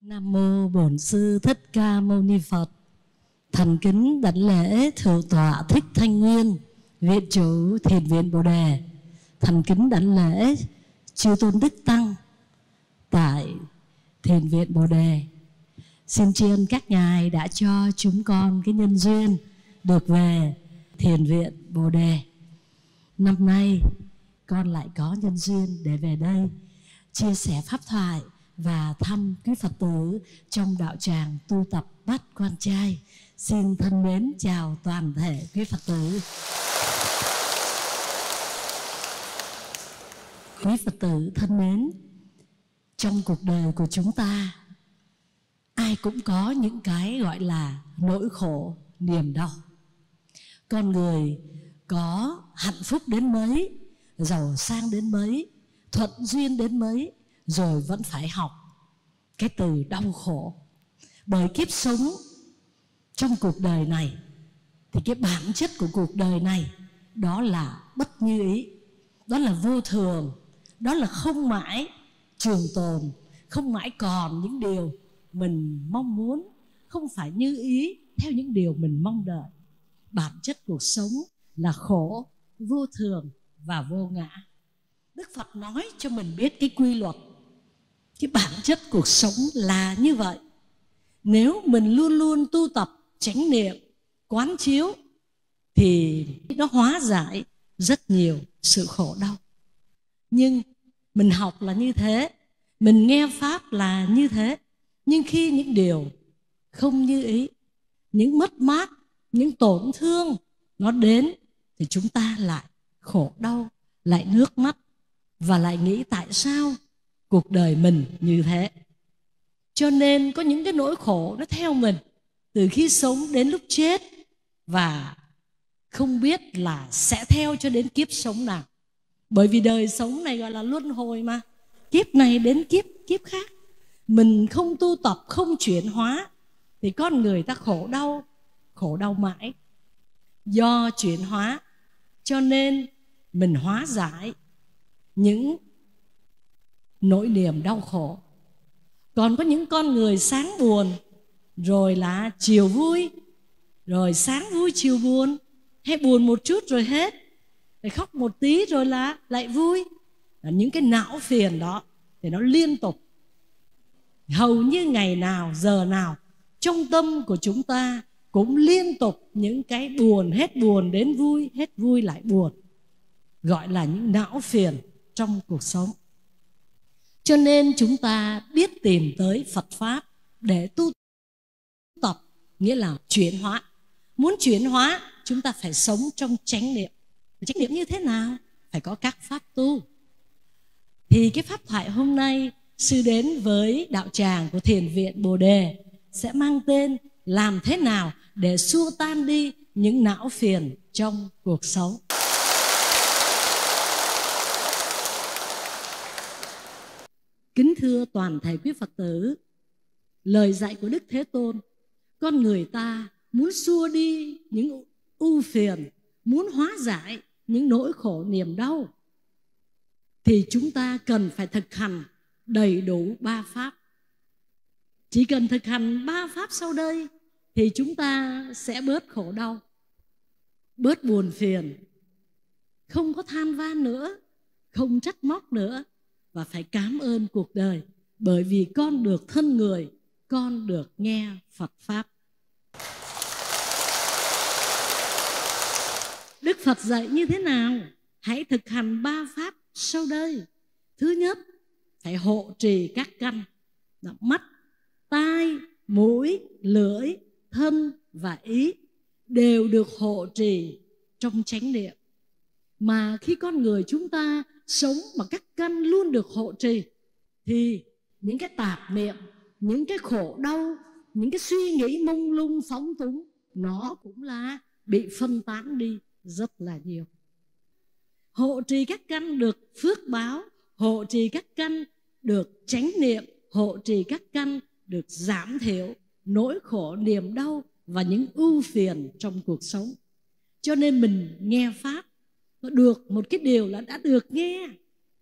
Nam mô Bổn Sư Thích Ca Mâu Ni Phật. Thành kính đảnh lễ Thượng tọa Thích Thanh Nguyên, viện chủ Thiền viện Bồ Đề. Thành kính đảnh lễ chư tôn đức tăng tại Thiền viện Bồ Đề. Xin tri ân các ngài đã cho chúng con cái nhân duyên được về Thiền viện Bồ Đề. Năm nay con lại có nhân duyên để về đây chia sẻ pháp thoại và thăm quý Phật tử trong đạo tràng tu tập Bát Quan Trai. Xin thân mến chào toàn thể quý Phật tử. Quý Phật tử thân mến, trong cuộc đời của chúng ta, ai cũng có những cái gọi là nỗi khổ, niềm đau. Con người có hạnh phúc đến mấy, giàu sang đến mấy, thuận duyên đến mấy, rồi vẫn phải học cái từ đau khổ. Bởi kiếp sống trong cuộc đời này, thì cái bản chất của cuộc đời này đó là bất như ý, đó là vô thường, đó là không mãi trường tồn, không mãi còn những điều mình mong muốn, không phải như ý theo những điều mình mong đợi. Bản chất cuộc sống là khổ, vô thường và vô ngã. Đức Phật nói cho mình biết cái quy luật, cái bản chất cuộc sống là như vậy. Nếu mình luôn luôn tu tập chánh niệm, quán chiếu thì nó hóa giải rất nhiều sự khổ đau. Nhưng mình học là như thế, mình nghe pháp là như thế, nhưng khi những điều không như ý, những mất mát, những tổn thương nó đến thì chúng ta lại khổ đau, lại nước mắt và lại nghĩ tại sao cuộc đời mình như thế. Cho nên có những cái nỗi khổ nó theo mình từ khi sống đến lúc chết, và không biết là sẽ theo cho đến kiếp sống nào. Bởi vì đời sống này gọi là luân hồi mà, kiếp này đến kiếp khác. Mình không tu tập, không chuyển hóa thì con người ta khổ đau mãi. Do chuyển hóa cho nên mình hóa giải những nỗi niềm đau khổ. Còn có những con người sáng buồn rồi là chiều vui, rồi sáng vui chiều buồn, hay buồn một chút rồi hết, rồi khóc một tí rồi là lại vui. Những cái não phiền đó thì nó liên tục, hầu như ngày nào giờ nào trong tâm của chúng ta cũng liên tục những cái buồn, hết buồn đến vui, hết vui lại buồn, gọi là những não phiền trong cuộc sống. Cho nên chúng ta biết tìm tới Phật Pháp để tu tập, nghĩa là chuyển hóa. Muốn chuyển hóa, chúng ta phải sống trong chánh niệm. Chánh niệm như thế nào? Phải có các pháp tu. Thì cái pháp thoại hôm nay sư đến với đạo tràng của Thiền viện Bồ Đề sẽ mang tên làm thế nào để xua tan đi những não phiền trong cuộc sống. Kính thưa toàn thể quý Phật tử, lời dạy của Đức Thế Tôn, con người ta muốn xua đi những ưu phiền, muốn hóa giải những nỗi khổ niềm đau, thì chúng ta cần phải thực hành đầy đủ ba pháp. Chỉ cần thực hành ba pháp sau đây thì chúng ta sẽ bớt khổ đau, bớt buồn phiền, không có than van nữa, không trách móc nữa, và phải cảm ơn cuộc đời bởi vì con được thân người, con được nghe Phật Pháp. Đức Phật dạy như thế nào? Hãy thực hành ba pháp sau đây. Thứ nhất, phải hộ trì các căn, mắt, tai, mũi, lưỡi, thân và ý đều được hộ trì trong chánh niệm. Mà khi con người chúng ta sống mà các căn luôn được hộ trì thì những cái tạp niệm, những cái khổ đau, những cái suy nghĩ mông lung phóng túng nó cũng là bị phân tán đi rất là nhiều. Hộ trì các căn được phước báo, hộ trì các căn được chánh niệm, hộ trì các căn được giảm thiểu nỗi khổ niềm đau và những ưu phiền trong cuộc sống. Cho nên mình nghe pháp, nó được một cái điều là đã được nghe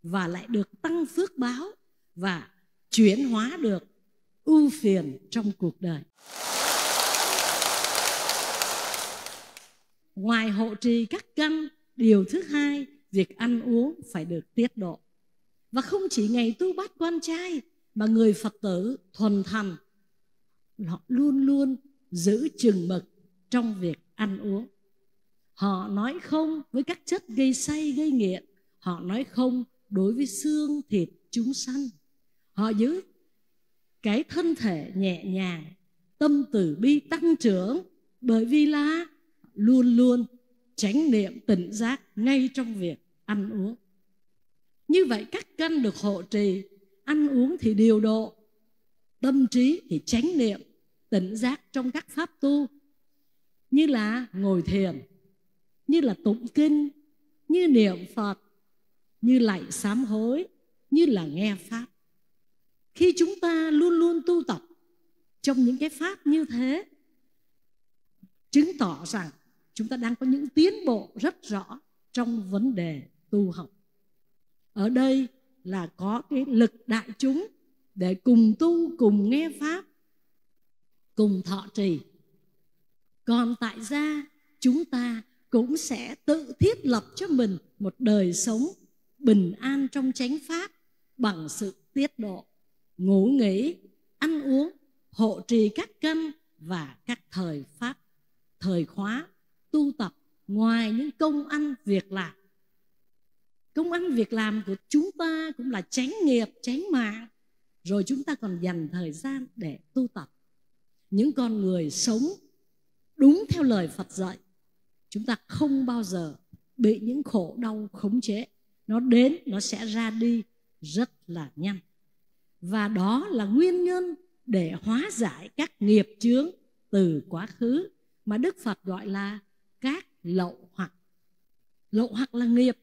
và lại được tăng phước báo và chuyển hóa được ưu phiền trong cuộc đời. Ngoài hộ trì các căn, điều thứ hai, việc ăn uống phải được tiết độ. Và không chỉ ngày tu bát quan trai, mà người Phật tử thuần thành họ luôn luôn giữ chừng mực trong việc ăn uống. Họ nói không với các chất gây say, gây nghiện. Họ nói không đối với xương, thịt, chúng sanh. Họ giữ cái thân thể nhẹ nhàng, tâm từ bi tăng trưởng, bởi vì là luôn luôn chánh niệm tỉnh giác ngay trong việc ăn uống. Như vậy các căn được hộ trì, ăn uống thì điều độ, tâm trí thì chánh niệm tỉnh giác trong các pháp tu, như là ngồi thiền, như là tụng kinh, như niệm Phật, như lạy sám hối, như là nghe pháp. Khi chúng ta luôn luôn tu tập trong những cái pháp như thế, chứng tỏ rằng chúng ta đang có những tiến bộ rất rõ trong vấn đề tu học. Ở đây là có cái lực đại chúng để cùng tu, cùng nghe pháp, cùng thọ trì. Còn tại gia, chúng ta cũng sẽ tự thiết lập cho mình một đời sống bình an trong chánh pháp bằng sự tiết độ, ngủ nghỉ, ăn uống, hộ trì các căn và các thời pháp, thời khóa, tu tập. Ngoài những công ăn việc làm, công ăn việc làm của chúng ta cũng là chánh nghiệp, chánh mạng, rồi chúng ta còn dành thời gian để tu tập. Những con người sống đúng theo lời Phật dạy, chúng ta không bao giờ bị những khổ đau khống chế. Nó đến, nó sẽ ra đi rất là nhanh. Và đó là nguyên nhân để hóa giải các nghiệp chướng từ quá khứ mà Đức Phật gọi là các lậu hoặc. Lậu hoặc là nghiệp,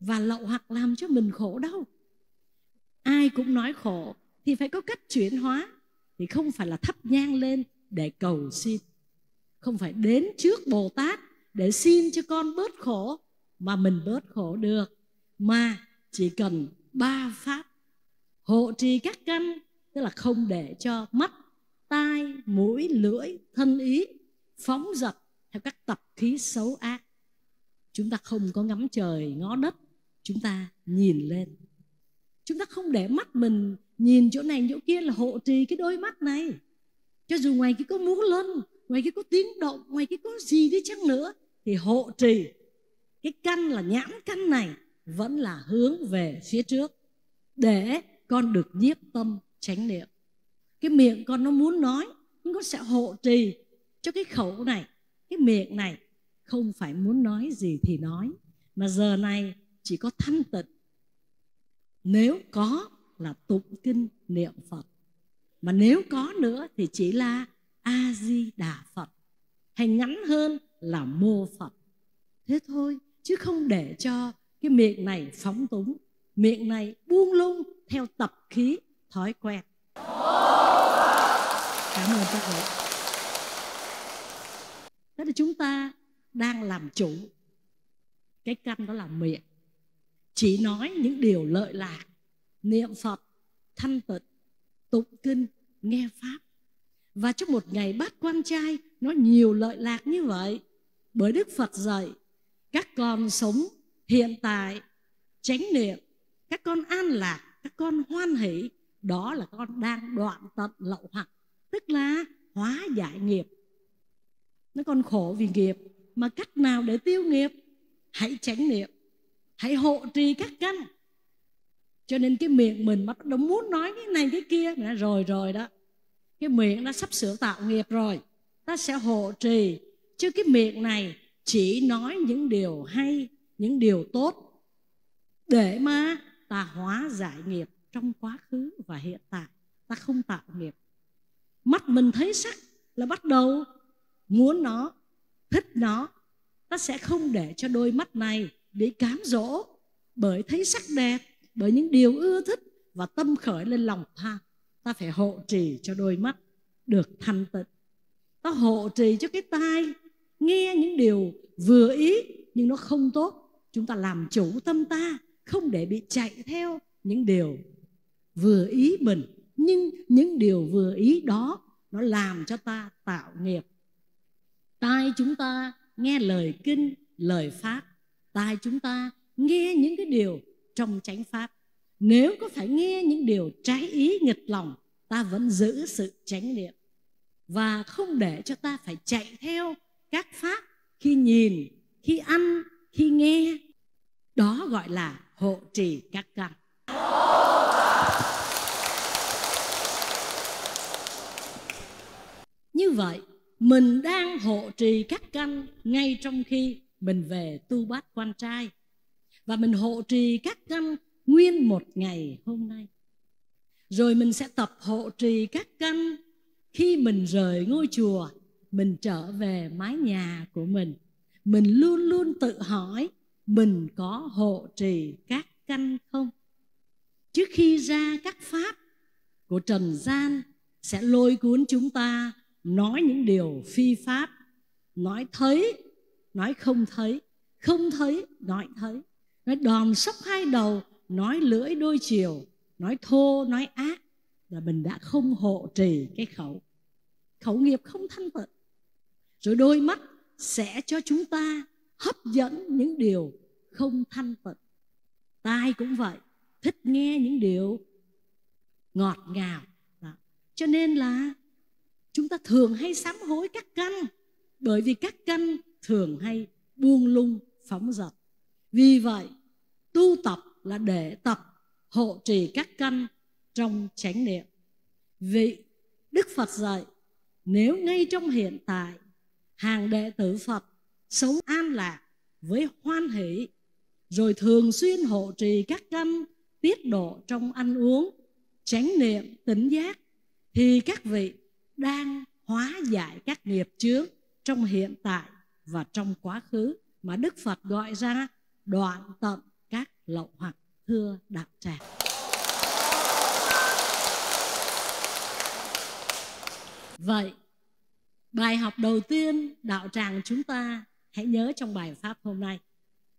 và lậu hoặc làm cho mình khổ đau. Ai cũng nói khổ thì phải có cách chuyển hóa, thì không phải là thắp nhang lên để cầu xin, không phải đến trước Bồ Tát để xin cho con bớt khổ mà mình bớt khổ được, mà chỉ cần ba pháp: hộ trì các căn, tức là không để cho mắt, tai, mũi, lưỡi, thân ý phóng dật theo các tập khí xấu ác. Chúng ta không có ngắm trời ngó đất, chúng ta nhìn lên. Chúng ta không để mắt mình nhìn chỗ này chỗ kia, là hộ trì cái đôi mắt này. Cho dù ngoài kia có múa lân, ngoài kia có tiếng động, ngoài kia có gì đi chăng nữa, thì hộ trì cái căn là nhãn căn này vẫn là hướng về phía trước, để con được nhiếp tâm chánh niệm. Cái miệng con nó muốn nói, nhưng con sẽ hộ trì cho cái khẩu này, cái miệng này không phải muốn nói gì thì nói, mà giờ này chỉ có thanh tịnh. Nếu có là tụng kinh niệm Phật, mà nếu có nữa thì chỉ là A Di Đà Phật, hay ngắn hơn là mô Phật. Thế thôi, chứ không để cho cái miệng này phóng túng, miệng này buông lung theo tập khí thói quen. Cảm ơn các bạn. Đó là chúng ta đang làm chủ cái căn, đó là miệng, chỉ nói những điều lợi lạc, niệm Phật, thanh tịnh, tụng kinh, nghe pháp. Và trong một ngày bát quan trai nó nhiều lợi lạc như vậy, bởi Đức Phật dạy các con sống hiện tại, chánh niệm, các con an lạc, các con hoan hỷ. Đó là con đang đoạn tận lậu hoặc, tức là hóa giải nghiệp. Nó còn khổ vì nghiệp, mà cách nào để tiêu nghiệp? Hãy chánh niệm, hãy hộ trì các căn. Cho nên cái miệng mình bắt đầu muốn nói cái này cái kia, mình nói, rồi đó, cái miệng nó sắp sửa tạo nghiệp rồi. Ta sẽ hộ trì chứ cái miệng này chỉ nói những điều hay, những điều tốt, để mà ta hóa giải nghiệp trong quá khứ và hiện tại. Ta không tạo nghiệp. Mắt mình thấy sắc là bắt đầu muốn nó, thích nó. Ta sẽ không để cho đôi mắt này bị cám dỗ bởi thấy sắc đẹp, bởi những điều ưa thích, và tâm khởi lên lòng tham. Ta phải hộ trì cho đôi mắt được thanh tịnh. Ta hộ trì cho cái tai nghe những điều vừa ý nhưng nó không tốt. Chúng ta làm chủ tâm ta, không để bị chạy theo những điều vừa ý mình, Nhưng những điều vừa ý đó nó làm cho ta tạo nghiệp. Tai chúng ta nghe lời kinh, lời pháp. Tai chúng ta nghe những cái điều trong chánh pháp. Nếu có phải nghe những điều trái ý nghịch lòng, ta vẫn giữ sự chánh niệm và không để cho ta phải chạy theo các pháp khi nhìn, khi ăn, khi nghe. Đó gọi là hộ trì các căn. Như vậy, mình đang hộ trì các căn ngay trong khi mình về tu bát quan trai. Và mình hộ trì các căn nguyên một ngày hôm nay. Rồi mình sẽ tập hộ trì các căn khi mình rời ngôi chùa, mình trở về mái nhà của mình. Mình luôn luôn tự hỏi mình có hộ trì các căn không? Trước khi ra các pháp của trần gian sẽ lôi cuốn chúng ta nói những điều phi pháp, nói thấy, nói không thấy, không thấy, nói thấy, nói đòn sóc hai đầu, nói lưỡi đôi chiều, nói thô, nói ác, là mình đã không hộ trì cái khẩu. Khẩu nghiệp không thanh tịnh. Rồi đôi mắt sẽ cho chúng ta hấp dẫn những điều không thanh tịnh. Tai cũng vậy, thích nghe những điều ngọt ngào. Đó. Cho nên là chúng ta thường hay sám hối các căn, bởi vì các căn thường hay buông lung, phóng dật. Vì vậy, tu tập là để tập hộ trì các căn trong chánh niệm. Vì Đức Phật dạy, nếu ngay trong hiện tại hàng đệ tử Phật sống an lạc với hoan hỷ, rồi thường xuyên hộ trì các căn tiết độ trong ăn uống, chánh niệm, tỉnh giác, thì các vị đang hóa giải các nghiệp chướng trong hiện tại và trong quá khứ, mà Đức Phật gọi ra đoạn tận các lậu hoặc. Thưa đạo tràng, vậy bài học đầu tiên đạo tràng chúng ta hãy nhớ trong bài pháp hôm nay,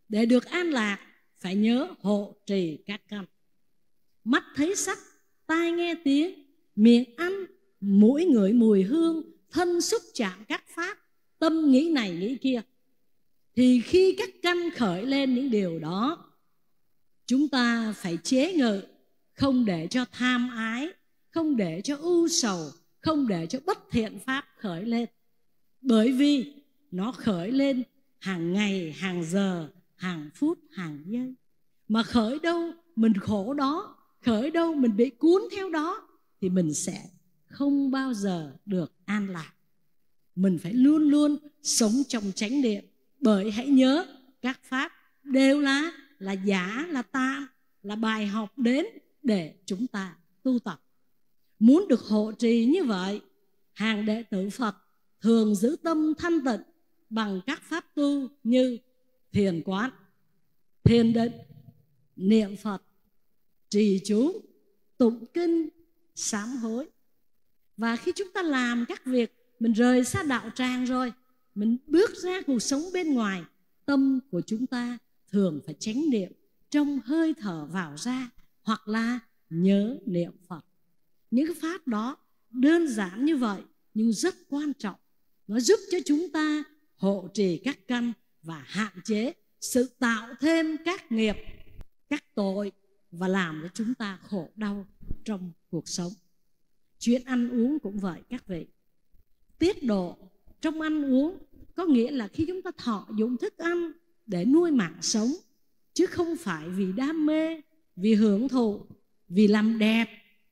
để được an lạc phải nhớ hộ trì các căn. Mắt thấy sắc, tai nghe tiếng, miệng ăn, mũi ngửi mùi hương, thân xúc chạm các pháp, tâm nghĩ này nghĩ kia. Thì khi các căn khởi lên những điều đó, chúng ta phải chế ngự, không để cho tham ái, không để cho ưu sầu, không để cho bất thiện pháp khởi lên. Bởi vì nó khởi lên hàng ngày, hàng giờ, hàng phút, hàng giây. Mà khởi đâu mình khổ đó, khởi đâu mình bị cuốn theo đó, thì mình sẽ không bao giờ được an lạc. Mình phải luôn luôn sống trong chánh niệm. Bởi hãy nhớ các pháp đều là giả, là tạm, là bài học đến để chúng ta tu tập. Muốn được hộ trì như vậy, hàng đệ tử Phật thường giữ tâm thanh tịnh bằng các pháp tu như thiền quán, thiền định, niệm Phật, trì chú, tụng kinh, sám hối. Và khi chúng ta làm các việc, mình rời xa đạo tràng rồi, mình bước ra cuộc sống bên ngoài, tâm của chúng ta thường phải chánh niệm trong hơi thở vào ra, hoặc là nhớ niệm Phật. Những cái pháp đó đơn giản như vậy nhưng rất quan trọng. Nó giúp cho chúng ta hộ trì các căn và hạn chế sự tạo thêm các nghiệp, các tội, và làm cho chúng ta khổ đau trong cuộc sống. Chuyện ăn uống cũng vậy các vị. Tiết độ trong ăn uống có nghĩa là khi chúng ta thọ dụng thức ăn để nuôi mạng sống, chứ không phải vì đam mê, vì hưởng thụ, vì làm đẹp,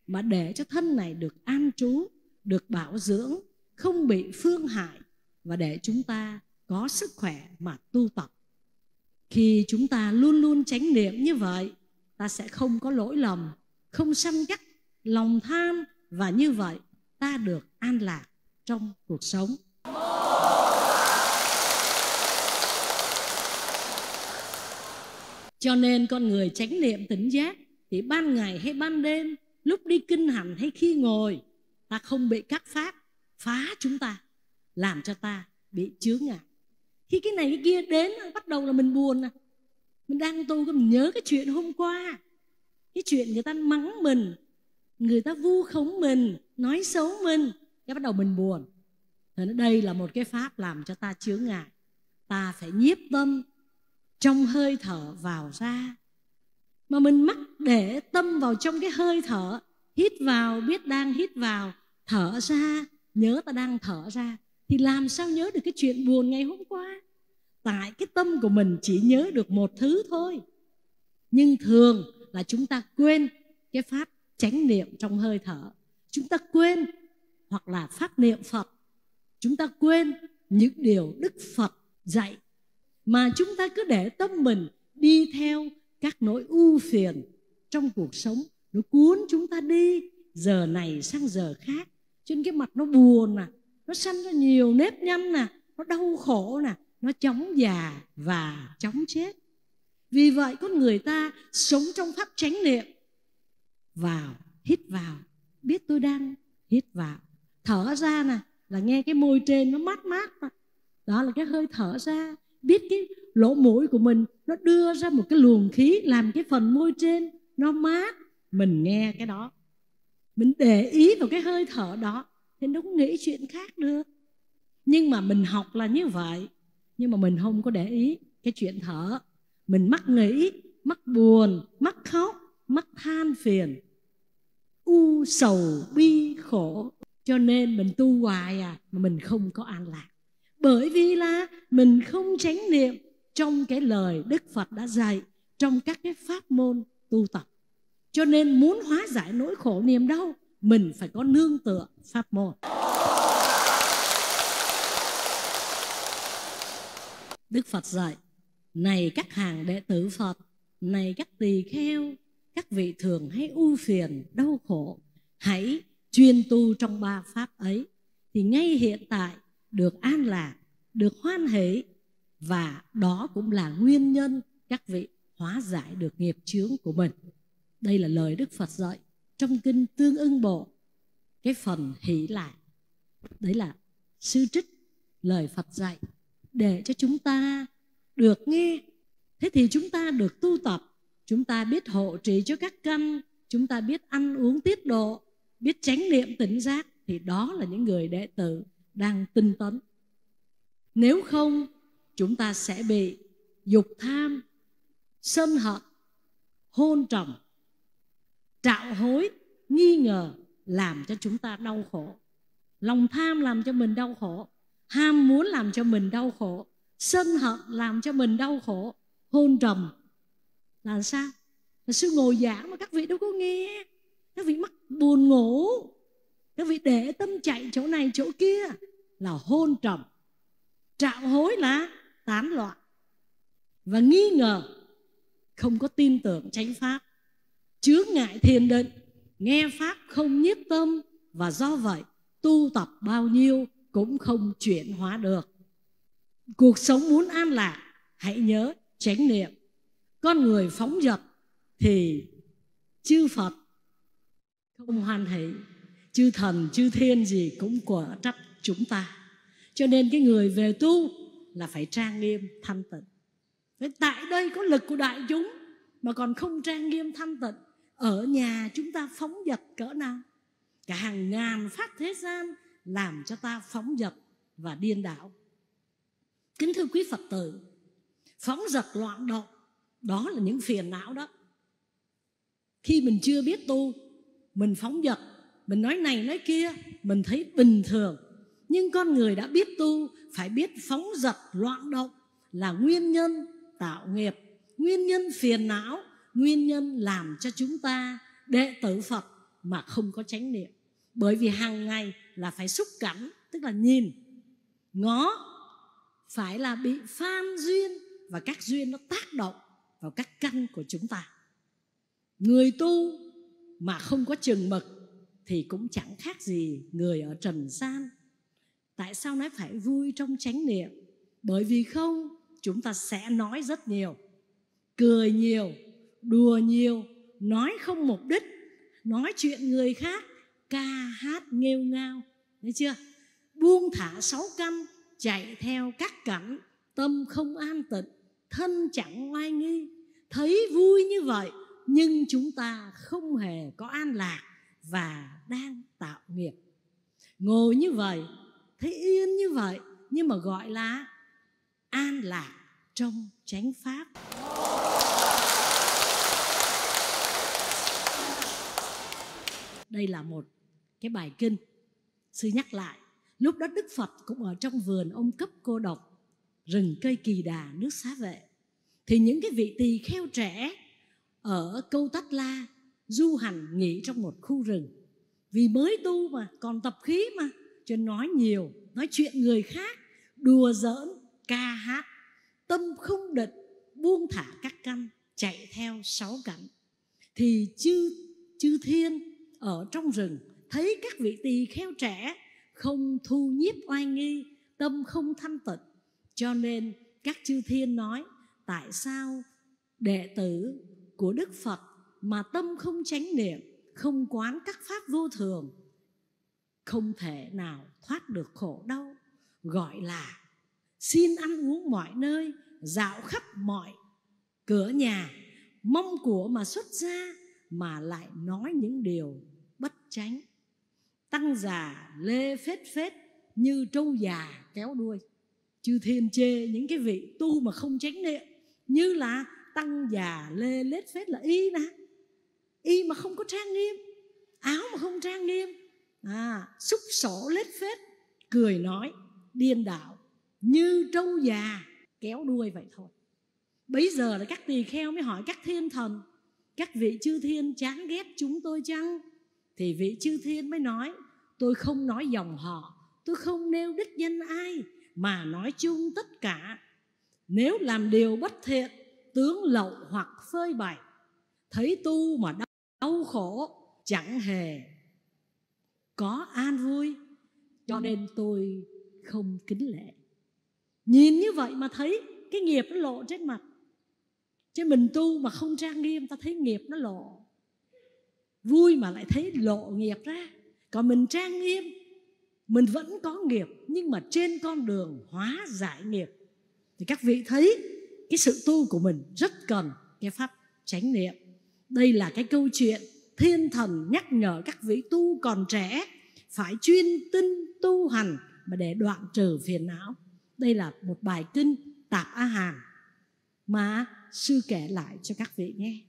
mà để cho thân này được an trú, được bảo dưỡng, không bị phương hại, và để chúng ta có sức khỏe mà tu tập. Khi chúng ta luôn luôn chánh niệm như vậy, ta sẽ không có lỗi lầm, không săn chắc lòng tham, và như vậy ta được an lạc trong cuộc sống. Cho nên con người chánh niệm tỉnh giác thì ban ngày hay ban đêm, lúc đi kinh hành hay khi ngồi, ta không bị các pháp phá chúng ta, làm cho ta bị chướng ngại. Khi cái này cái kia đến, bắt đầu là mình buồn. Mình đang tu, mình nhớ cái chuyện hôm qua, cái chuyện người ta mắng mình, người ta vu khống mình, nói xấu mình, cái bắt đầu mình buồn. Thế đây là một cái pháp làm cho ta chướng ngại. Ta phải nhiếp tâm trong hơi thở vào ra. Mà mình mắc để tâm vào trong cái hơi thở, hít vào biết đang hít vào, thở ra nhớ ta đang thở ra, thì làm sao nhớ được cái chuyện buồn ngày hôm qua? Tại cái tâm của mình chỉ nhớ được một thứ thôi. Nhưng thường là chúng ta quên cái pháp chánh niệm trong hơi thở. Chúng ta quên hoặc là phát niệm Phật. Chúng ta quên những điều Đức Phật dạy. Mà chúng ta cứ để tâm mình đi theo các nỗi ưu phiền trong cuộc sống. Nó cuốn chúng ta đi giờ này sang giờ khác. Cho nên cái mặt nó buồn nè, nó sanh ra nhiều nếp nhăn nè, nó đau khổ nè, nó chóng già và chóng chết. Vì vậy con người ta sống trong pháp chánh niệm. Vào, hít vào, biết tôi đang hít vào. Thở ra nè, là nghe cái môi trên nó mát mát. Đó là cái hơi thở ra. Biết cái lỗ mũi của mình nó đưa ra một cái luồng khí, làm cái phần môi trên nó mát. Mình nghe cái đó, mình để ý vào cái hơi thở đó, thì nó cũng nghĩ chuyện khác được. Nhưng mà mình học là như vậy, nhưng mà mình không có để ý cái chuyện thở. Mình mắc nghĩ, mắc buồn, mắc khóc, mắc than phiền, u sầu bi khổ. Cho nên mình tu hoài mà mình không có an lạc. Bởi vì là mình không chánh niệm trong cái lời Đức Phật đã dạy, trong các cái pháp môn tu tập. Cho nên muốn hóa giải nỗi khổ niềm đau, mình phải có nương tựa pháp môn. Đức Phật dạy: này các hàng đệ tử Phật, này các tỳ kheo, các vị thường hay ưu phiền đau khổ, hãy chuyên tu trong ba pháp ấy, thì ngay hiện tại được an lạc, được hoan hỷ. Và đó cũng là nguyên nhân các vị hóa giải được nghiệp chướng của mình. Đây là lời Đức Phật dạy trong Kinh Tương Ưng Bộ, cái phần hỷ lạc. Đấy là sư trích lời Phật dạy để cho chúng ta được nghe. Thế thì chúng ta được tu tập, chúng ta biết hộ trì cho các căn, chúng ta biết ăn uống tiết độ, biết chánh niệm tỉnh giác, thì đó là những người đệ tử đang tinh tấn. Nếu không, chúng ta sẽ bị dục tham, sân hận, hôn trầm, trạo hối, nghi ngờ làm cho chúng ta đau khổ. Lòng tham làm cho mình đau khổ, ham muốn làm cho mình đau khổ, sân hận làm cho mình đau khổ, hôn trầm là sao? Là sư ngồi giảng mà các vị đâu có nghe. Các vị mắc buồn ngủ, các vị để tâm chạy chỗ này chỗ kia là hôn trầm. Trạo hối là tán loạn. Và nghi ngờ, không có tin tưởng chánh pháp, chướng ngại thiền định, nghe pháp không nhiếp tâm. Và do vậy tu tập bao nhiêu cũng không chuyển hóa được. Cuộc sống muốn an lạc, hãy nhớ chánh niệm. Con người phóng dật thì chư Phật không hoan hỷ, chư thần chư thiên gì cũng quở trách chúng ta. Cho nên cái người về tu là phải trang nghiêm thanh tịnh. Vậy tại đây có lực của đại chúng mà còn không trang nghiêm thanh tịnh, ở nhà chúng ta phóng dật cỡ nào? Cả hàng ngàn pháp thế gian làm cho ta phóng dật và điên đảo. Kính thưa quý Phật tử, phóng dật loạn động, đó là những phiền não đó. Khi mình chưa biết tu, mình phóng dật, mình nói này nói kia, mình thấy bình thường. Nhưng con người đã biết tu, phải biết phóng dật loạn động là nguyên nhân tạo nghiệp, nguyên nhân phiền não, nguyên nhân làm cho chúng ta đệ tử Phật mà không có chánh niệm. Bởi vì hàng ngày là phải xúc cảnh, tức là nhìn, ngó, phải là bị phan duyên và các duyên nó tác động vào các căn của chúng ta. Người tu mà không có chừng mực thì cũng chẳng khác gì người ở trần gian. Tại sao nói phải vui trong chánh niệm? Bởi vì không, chúng ta sẽ nói rất nhiều, cười nhiều, đùa nhiều, nói không mục đích, nói chuyện người khác, ca hát nghêu ngao, thấy chưa? Buông thả sáu căn, chạy theo các cảnh, tâm không an tịnh, thân chẳng oai nghi. Thấy vui như vậy nhưng chúng ta không hề có an lạc và đang tạo nghiệp. Ngồi như vậy, thấy yên như vậy, nhưng mà gọi là an lạc trong chánh pháp. Đây là một cái bài kinh. Sư nhắc lại, lúc đó Đức Phật cũng ở trong vườn ôm cấp cô độc, rừng cây kỳ đà, nước xá vệ. Thì những cái vị tỳ kheo trẻ ở Câu Tát La du hành nghỉ trong một khu rừng. Vì mới tu mà, còn tập khí mà, cho nói nhiều, nói chuyện người khác, đùa giỡn, ca hát, tâm không định, buông thả các căn, chạy theo sáu cảnh. Thì chư thiên ở trong rừng thấy các vị tỳ kheo trẻ không thu nhiếp oai nghi, tâm không thanh tịnh, cho nên các chư thiên nói: tại sao đệ tử của Đức Phật mà tâm không chánh niệm, không quán các pháp vô thường, không thể nào thoát được khổ đau? Gọi là xin ăn uống mọi nơi, dạo khắp mọi cửa nhà, mong của mà xuất ra, mà lại nói những điều bất chánh. Tăng già lê phết phết như trâu già kéo đuôi. Chư thiên chê những cái vị tu mà không chánh niệm như là tăng già lê lết phết, là y nè, y mà không có trang nghiêm, áo mà không trang nghiêm, xúc sổ lết phết, cười nói điên đảo, như trâu già kéo đuôi vậy thôi. Bấy giờ là các tỳ kheo mới hỏi các thiên thần: các vị chư thiên chán ghét chúng tôi chăng? Thì vị chư thiên mới nói: tôi không nói dòng họ, tôi không nêu đích danh ai, mà nói chung tất cả. Nếu làm điều bất thiện, tướng lậu hoặc phơi bày, thấy tu mà đau khổ, chẳng hề có an vui, cho nên tôi không kính lễ. Nhìn như vậy mà thấy cái nghiệp nó lộ trên mặt. Chứ mình tu mà không trang nghiêm, ta thấy nghiệp nó lộ, vui mà lại thấy lộ nghiệp ra. Còn mình trang nghiêm, mình vẫn có nghiệp, nhưng mà trên con đường hóa giải nghiệp. Thì các vị thấy cái sự tu của mình rất cần cái pháp chánh niệm. Đây là cái câu chuyện thiên thần nhắc nhở các vị tu còn trẻ phải chuyên tinh tu hành mà để đoạn trừ phiền não. Đây là một bài kinh Tạp A Hàm mà sư kể lại cho các vị nghe.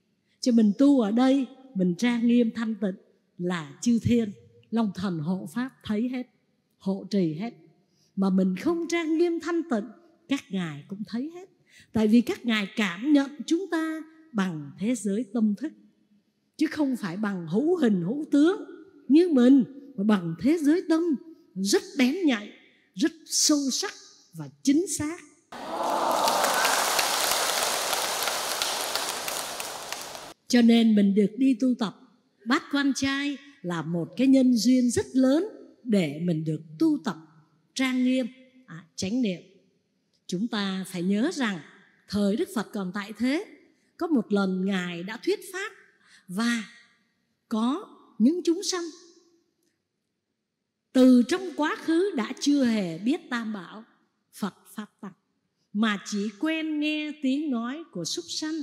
Chứ mình tu ở đây, mình trang nghiêm thanh tịnh là chư thiên long thần hộ pháp thấy hết, hộ trì hết. Mà mình không trang nghiêm thanh tịnh, các ngài cũng thấy hết. Tại vì các ngài cảm nhận chúng ta bằng thế giới tâm thức, chứ không phải bằng hữu hình hữu tướng như mình, mà bằng thế giới tâm rất bén nhạy, rất sâu sắc và chính xác. Cho nên mình được đi tu tập bát quan trai là một cái nhân duyên rất lớn để mình được tu tập trang nghiêm, chánh niệm. Chúng ta phải nhớ rằng thời Đức Phật còn tại thế, có một lần Ngài đã thuyết pháp và có những chúng sanh từ trong quá khứ đã chưa hề biết Tam Bảo Phật Pháp Tăng, mà chỉ quen nghe tiếng nói của súc sanh.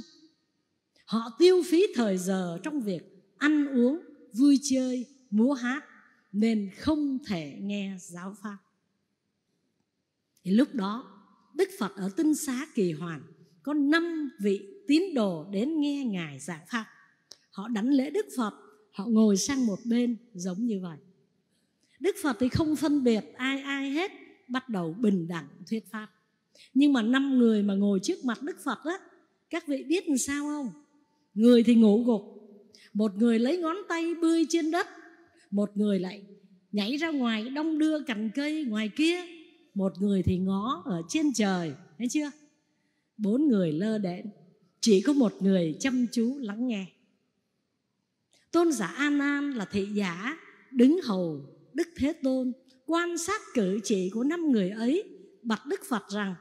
Họ tiêu phí thời giờ trong việc ăn uống, vui chơi, múa hát, nên không thể nghe giáo pháp. Thì lúc đó Đức Phật ở Tinh Xá Kỳ Hoàn có 5 vị tín đồ đến nghe Ngài giảng pháp. Họ đảnh lễ Đức Phật, họ ngồi sang một bên giống như vậy. Đức Phật thì không phân biệt ai ai hết, bắt đầu bình đẳng thuyết pháp. Nhưng mà 5 người mà ngồi trước mặt Đức Phật đó, các vị biết làm sao không? Người thì ngủ gục, một người lấy ngón tay bươi trên đất, một người lại nhảy ra ngoài đong đưa cành cây ngoài kia, một người thì ngó ở trên trời, thấy chưa? 4 người lơ đễnh, chỉ có một người chăm chú lắng nghe. Tôn giả A Nan là thị giả đứng hầu Đức Thế Tôn, quan sát cử chỉ của 5 người ấy, bạch Đức Phật rằng: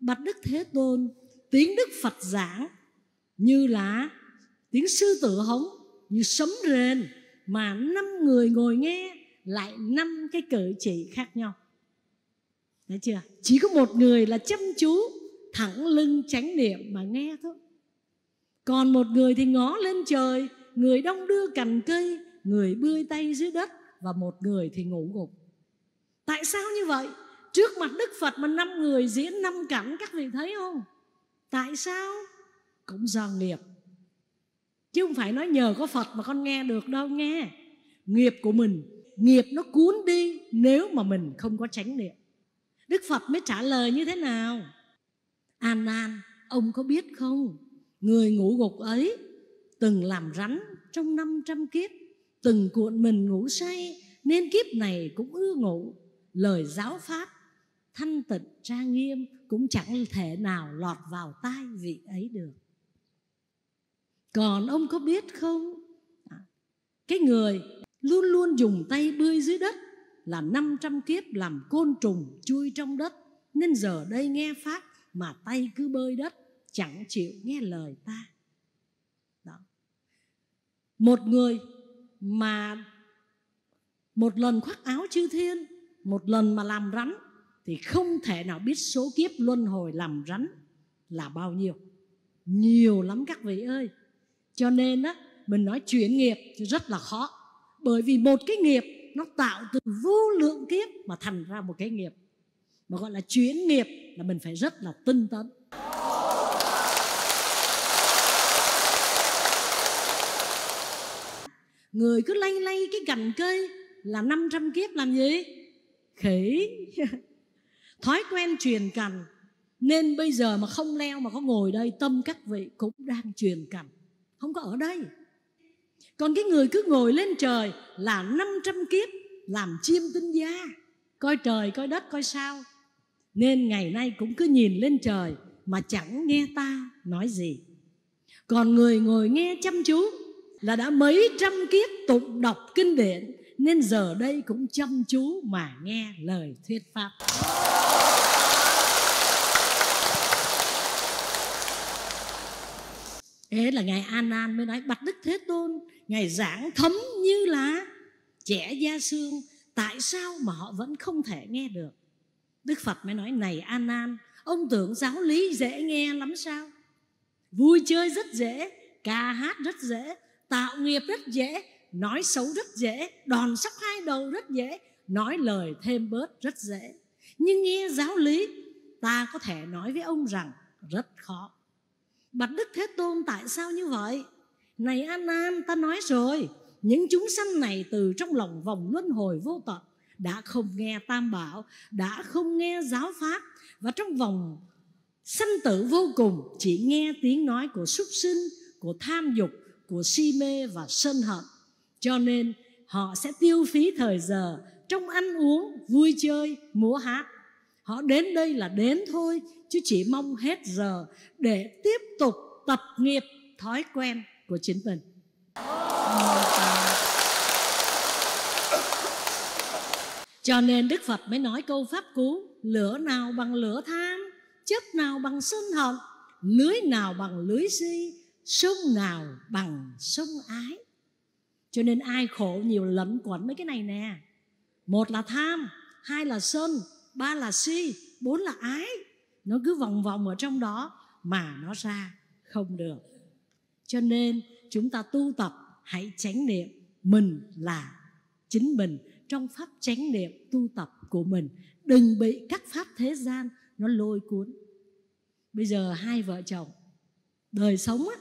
bạch Đức Thế Tôn, tiếng Đức Phật giảng như là tiếng sư tử hống, như sấm rền, mà 5 người ngồi nghe lại 5 cái cử chỉ khác nhau. Thấy chưa? Chỉ có một người là chăm chú thẳng lưng chánh niệm mà nghe thôi. Còn một người thì ngó lên trời, người đong đưa cành cây, người bươi tay dưới đất và một người thì ngủ gục. Tại sao như vậy? Trước mặt Đức Phật mà 5 người diễn 5 cảnh, các vị thấy không? Tại sao? Cũng do nghiệp. Chứ không phải nói nhờ có Phật mà con nghe được đâu nghe. Nghiệp của mình, nghiệp nó cuốn đi nếu mà mình không có chánh niệm. Đức Phật mới trả lời như thế nào? A Nan, ông có biết không? Người ngủ gục ấy từng làm rắn trong 500 kiếp, từng cuộn mình ngủ say, nên kiếp này cũng ưa ngủ. Lời giáo pháp thanh tịnh tra nghiêm cũng chẳng thể nào lọt vào tai vị ấy được. Còn ông có biết không? Cái người luôn luôn dùng tay bươi dưới đất là 500 kiếp làm côn trùng chui trong đất, nên giờ đây nghe pháp mà tay cứ bơi đất, chẳng chịu nghe lời ta. Đó. Một người mà một lần khoác áo chư thiên, một lần mà làm rắn thì không thể nào biết số kiếp luân hồi làm rắn là bao nhiêu. Nhiều lắm các vị ơi. Cho nên á, mình nói chuyển nghiệp thì rất là khó. Bởi vì một cái nghiệp nó tạo từ vô lượng kiếp mà thành ra một cái nghiệp, mà gọi là chuyển nghiệp, là mình phải rất là tinh tấn. Người cứ lay lay cái cành cây là 500 kiếp làm gì? Khỉ. Thói quen truyền cành, nên bây giờ mà không leo mà có ngồi đây, tâm các vị cũng đang truyền cành, không có ở đây. Còn cái người cứ ngồi lên trời là 500 kiếp làm chim tinh gia, coi trời, coi đất, coi sao, nên ngày nay cũng cứ nhìn lên trời mà chẳng nghe ta nói gì. Còn người ngồi nghe chăm chú là đã mấy trăm kiếp tụng đọc kinh điển, nên giờ đây cũng chăm chú mà nghe lời thuyết pháp. Thế là Ngài A Nan mới nói: Bạch Đức Thế Tôn, Ngài giảng thấm như là chẻ da xương, tại sao mà họ vẫn không thể nghe được? Đức Phật mới nói: Này A Nan, ông tưởng giáo lý dễ nghe lắm sao? Vui chơi rất dễ, ca hát rất dễ, tạo nghiệp rất dễ, nói xấu rất dễ, đòn sóc hai đầu rất dễ, nói lời thêm bớt rất dễ. Nhưng nghe giáo lý, ta có thể nói với ông rằng rất khó. Bạch Đức Thế Tôn, tại sao như vậy? Này A Nan, ta nói rồi, những chúng sanh này từ trong lòng vòng luân hồi vô tận, đã không nghe Tam Bảo, đã không nghe giáo pháp, và trong vòng sanh tử vô cùng chỉ nghe tiếng nói của súc sinh, của tham dục, của si mê và sân hận. Cho nên họ sẽ tiêu phí thời giờ trong ăn uống, vui chơi, múa hát. Họ đến đây là đến thôi, chứ chỉ mong hết giờ để tiếp tục tập nghiệp thói quen của chính mình. Cho nên Đức Phật mới nói câu pháp cú: lửa nào bằng lửa tham, chớp nào bằng sân hận, lưới nào bằng lưới si, sông nào bằng sông ái. Cho nên ai khổ nhiều lẫn quẩn mấy cái này nè. 1 là tham, 2 là sân, 3 là si, 4 là ái. Nó cứ vòng vòng ở trong đó mà nó ra không được. Cho nên chúng ta tu tập hãy chánh niệm, mình là chính mình, trong pháp chánh niệm tu tập của mình. Đừng bị các pháp thế gian nó lôi cuốn. Bây giờ hai vợ chồng đời sống á,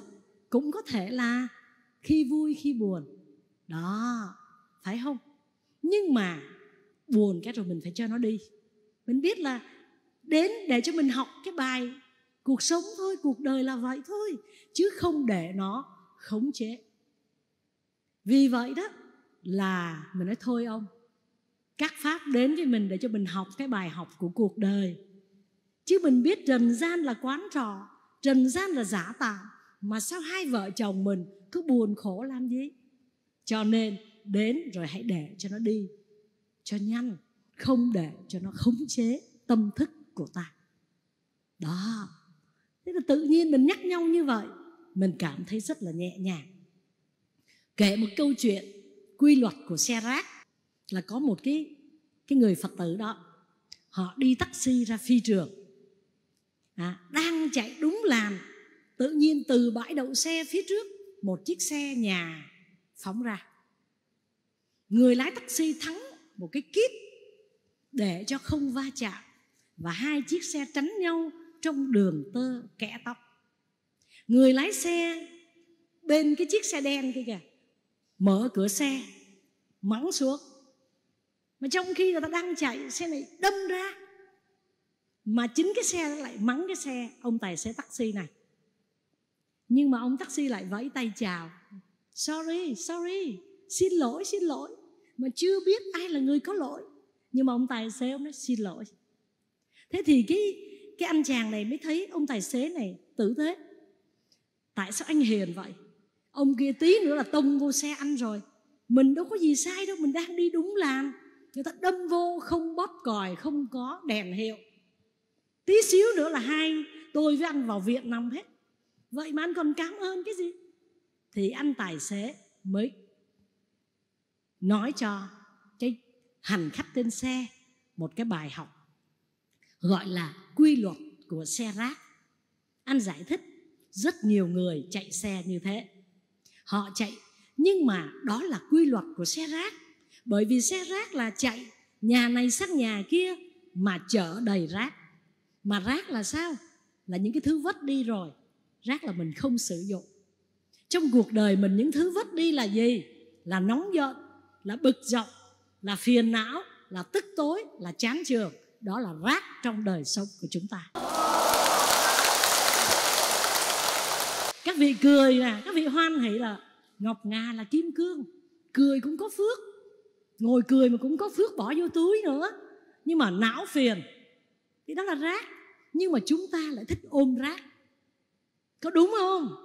cũng có thể là khi vui khi buồn đó, phải không? Nhưng mà buồn cái rồi mình phải cho nó đi. Mình biết là đến để cho mình học cái bài cuộc sống thôi, cuộc đời là vậy thôi, chứ không để nó khống chế. Vì vậy đó là mình nói thôi ông, các pháp đến với mình để cho mình học cái bài học của cuộc đời. Chứ mình biết trần gian là quán trò, trần gian là giả tạm, mà sao hai vợ chồng mình cứ buồn khổ làm gì? Cho nên đến rồi hãy để cho nó đi cho nhanh, không để cho nó khống chế tâm thức của ta. Đó, thế là tự nhiên mình nhắc nhau như vậy, mình cảm thấy rất là nhẹ nhàng. Kể một câu chuyện quy luật của xe rác, là có một cái người Phật tử đó, họ đi taxi ra phi trường, đang chạy đúng làn, tự nhiên từ bãi đậu xe phía trước một chiếc xe nhà phóng ra. người lái taxi thắng một cái kíp để cho không va chạm, và hai chiếc xe tránh nhau trong đường tơ kẽ tóc. Người lái xe bên cái chiếc xe đen kia kìa, mở cửa xe mắng xuống, mà trong khi người ta đang chạy, xe này đâm ra, mà chính cái xe lại mắng cái xe ông tài xế taxi này. Nhưng mà ông taxi lại vẫy tay chào, sorry, sorry, xin lỗi, xin lỗi. Mà chưa biết ai là người có lỗi, nhưng mà ông tài xế ông nói xin lỗi. Thế thì cái anh chàng này mới thấy ông tài xế này tử tế, tại sao anh hiền vậy? Ông kia tí nữa là tông vô xe anh rồi. Mình đâu có gì sai đâu, mình đang đi đúng làn. Người ta đâm vô, không bóp còi, không có đèn hiệu. Tí xíu nữa là hai tôi với anh vào Việt Nam hết. Vậy mà anh còn cảm ơn cái gì? Thì anh tài xế mới nói cho cái hành khách trên xe một cái bài học, gọi là quy luật của xe rác. Anh giải thích rất nhiều người chạy xe như thế. Họ chạy, nhưng mà đó là quy luật của xe rác. Bởi vì xe rác là chạy nhà này sang nhà kia mà chở đầy rác. Mà rác là sao? Là những cái thứ vứt đi rồi. Rác là mình không sử dụng. Trong cuộc đời mình, những thứ vứt đi là gì? Là nóng giận, là bực dọc, là phiền não, là tức tối, là chán chường. Đó là rác trong đời sống của chúng ta. Các vị cười nè, các vị hoan hỷ là ngọc ngà là kim cương. Cười cũng có phước, ngồi cười mà cũng có phước, bỏ vô túi nữa. Nhưng mà não phiền thì đó là rác. Nhưng mà chúng ta lại thích ôm rác, có đúng không?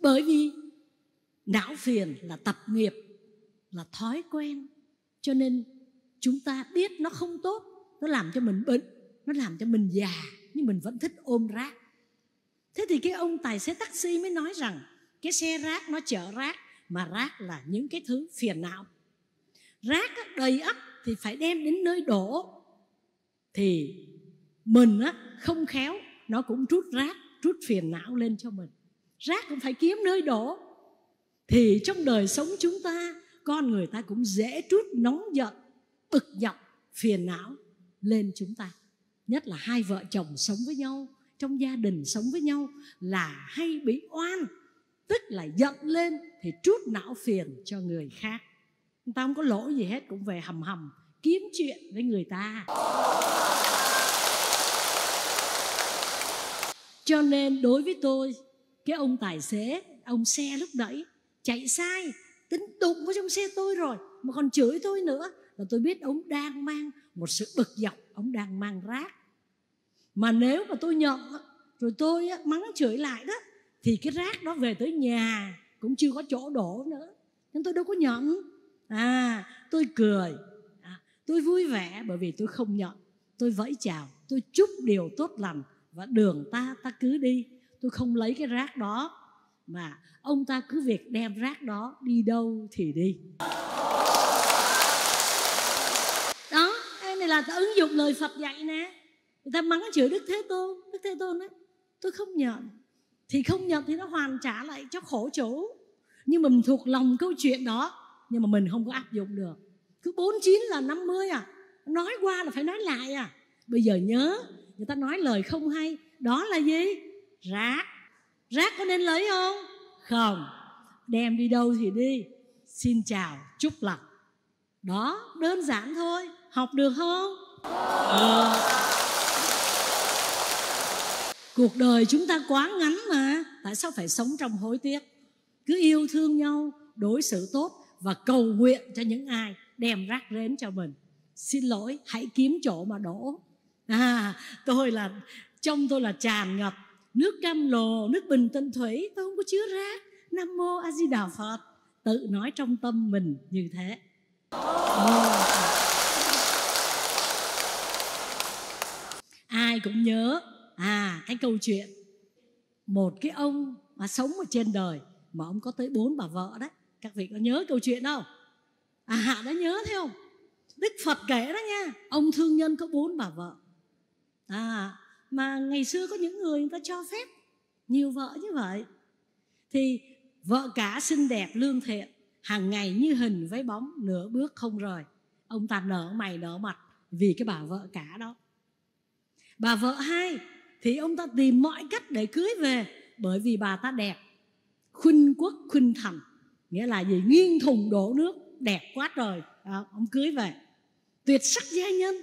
Bởi vì não phiền là tập nghiệp, là thói quen. Cho nên chúng ta biết nó không tốt, nó làm cho mình bệnh, nó làm cho mình già, nhưng mình vẫn thích ôm rác. Thế thì cái ông tài xế taxi mới nói rằng cái xe rác nó chở rác, mà rác là những cái thứ phiền não. Rác đầy ắp thì phải đem đến nơi đổ. Thì mình không khéo, nó cũng trút rác, trút phiền não lên cho mình. Rác cũng phải kiếm nơi đổ. Thì trong đời sống chúng ta, con người ta cũng dễ trút nóng giận, bực dọc, phiền não lên chúng ta. Nhất là hai vợ chồng sống với nhau, trong gia đình sống với nhau là hay bị oan, tức là giận lên thì trút não phiền cho người khác. Người ta không có lỗi gì hết cũng về hầm hầm kiếm chuyện với người ta. Cho nên đối với tôi, cái ông tài xế, ông xe lúc nãy chạy sai, tính đụng vào trong xe tôi rồi mà còn chửi tôi nữa, là tôi biết ông đang mang một sự bực dọc, ông đang mang rác. Mà nếu mà tôi nhận rồi tôi mắng chửi lại đó, thì cái rác đó về tới nhà cũng chưa có chỗ đổ nữa. Nên tôi đâu có nhận. Tôi cười, tôi vui vẻ, bởi vì tôi không nhận. Tôi vẫy chào, tôi chúc điều tốt lành, và đường ta cứ đi. Tôi không lấy cái rác đó, mà ông ta cứ việc đem rác đó đi đâu thì đi. Đó, cái này là ta ứng dụng lời Phật dạy nè. Người ta mắng chửi Đức Thế Tôn, Đức Thế Tôn nói tôi không nhận. Thì không nhận thì nó hoàn trả lại cho khổ chủ. Nhưng mà mình thuộc lòng câu chuyện đó, nhưng mà mình không có áp dụng được. Cứ 49 là 50 à, nói qua là phải nói lại à. Bây giờ nhớ, người ta nói lời không hay, đó là gì? Rác. Rác có nên lấy không? Không. Đem đi đâu thì đi. Xin chào, chúc lành. Đó, đơn giản thôi. Học được không? Cuộc đời chúng ta quá ngắn mà, tại sao phải sống trong hối tiếc? Cứ yêu thương nhau, đối xử tốt và cầu nguyện cho những ai đem rác đến cho mình. Xin lỗi, hãy kiếm chỗ mà đổ. Trong tôi là tràn ngập nước cam lồ, nước bình tinh thủy, tôi không có chứa rác. Nam mô A Di Đà Phật, tự nói trong tâm mình như thế. Ai cũng nhớ cái câu chuyện một cái ông mà sống ở trên đời mà ông có tới 4 bà vợ đấy. Các vị có nhớ câu chuyện không? Hạ đã nhớ thấy không? Đức Phật kể đó nha. Ông thương nhân có 4 bà vợ. Mà ngày xưa có những người người ta cho phép nhiều vợ như vậy. Thì Vợ cả xinh đẹp lương thiện, hàng ngày như hình với bóng, nửa bước không rời. Ông ta nở mày nở mặt vì cái bà vợ cả đó. Bà vợ hai thì ông ta tìm mọi cách để cưới về, bởi vì bà ta đẹp, khuynh quốc khuynh thành, nghĩa là gì? Nghiêng thùng đổ nước, đẹp quá trời à, ông cưới về. Tuyệt sắc gia nhân,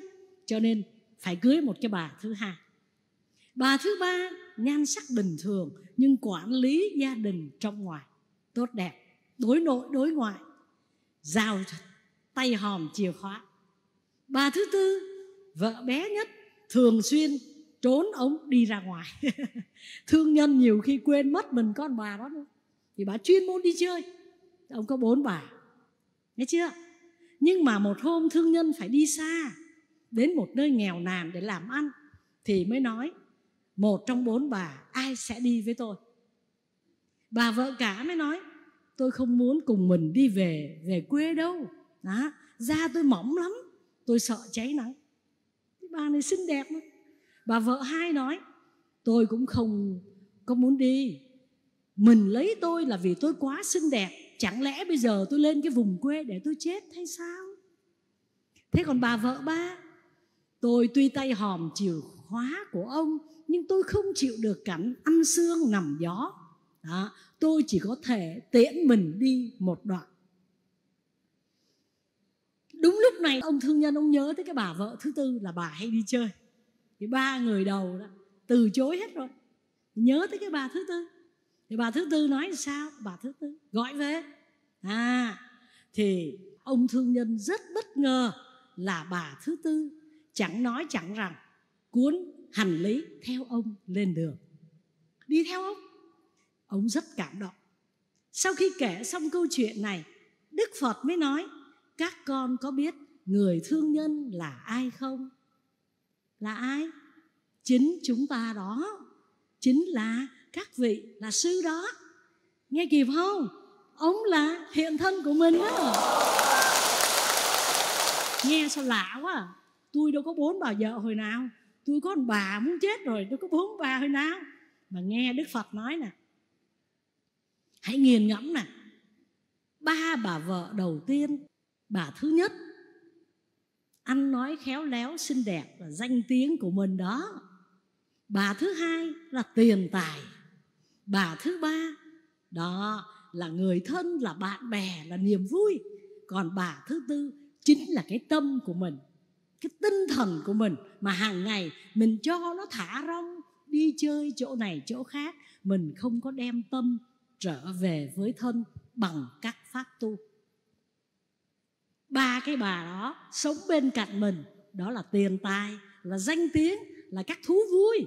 cho nên phải cưới một cái bà thứ hai. Bà thứ ba nhan sắc bình thường nhưng quản lý gia đình trong ngoài tốt đẹp, đối nội đối ngoại, giàu tay hòm chìa khóa. Bà thứ tư vợ bé nhất, thường xuyên trốn ống đi ra ngoài thương nhân nhiều khi quên mất mình con bà đó nữa, thì bà chuyên môn đi chơi. Ông có bốn bà, nghe chưa? Nhưng mà một hôm thương nhân phải đi xa, đến một nơi nghèo nàn để làm ăn, thì mới nói một trong bốn bà ai sẽ đi với tôi. Bà vợ cả mới nói tôi không muốn cùng mình đi về quê đâu đó, da tôi mỏng lắm, tôi sợ cháy nắng. Bà này xinh đẹp lắm. Bà vợ hai nói tôi cũng không có muốn đi, mình lấy tôi là vì tôi quá xinh đẹp, chẳng lẽ bây giờ tôi lên cái vùng quê để tôi chết hay sao? Thế còn bà vợ ba, tôi tuy tay hòm chìa khóa của ông nhưng tôi không chịu được cảnh ăn sương nằm gió đó, tôi chỉ có thể tiễn mình đi một đoạn. Đúng lúc này ông thương nhân ông nhớ tới cái bà vợ thứ tư là bà hay đi chơi, thì ba người đầu đó từ chối hết rồi, nhớ tới cái bà thứ tư. Thì bà thứ tư nói sao? Bà thứ tư gọi về thì ông thương nhân rất bất ngờ là bà thứ tư chẳng nói chẳng rằng cuốn hành lý theo ông lên đường, đi theo ông. Ông rất cảm động. Sau khi kể xong câu chuyện này, Đức Phật mới nói các con có biết người thương nhân là ai không? Là ai? Chính chúng ta đó, chính là các vị, là sư đó. Nghe kịp không? Ông là hiện thân của mình đó. Nghe sao lạ quá à? Tôi đâu có bốn bà vợ hồi nào, tôi có một bà muốn chết rồi, tôi có bốn bà hồi nào. Mà nghe Đức Phật nói nè, hãy nghiền ngẫm nè, ba bà vợ đầu tiên, bà thứ nhất ăn nói khéo léo xinh đẹp là danh tiếng của mình đó. Bà thứ hai là tiền tài. Bà thứ ba đó là người thân, là bạn bè, là niềm vui. Còn bà thứ tư chính là cái tâm của mình, cái tinh thần của mình, mà hàng ngày mình cho nó thả rong, đi chơi chỗ này chỗ khác, mình không có đem tâm trở về với thân bằng các pháp tu. Ba cái bà đó sống bên cạnh mình, đó là tiền tài, là danh tiếng, là các thú vui,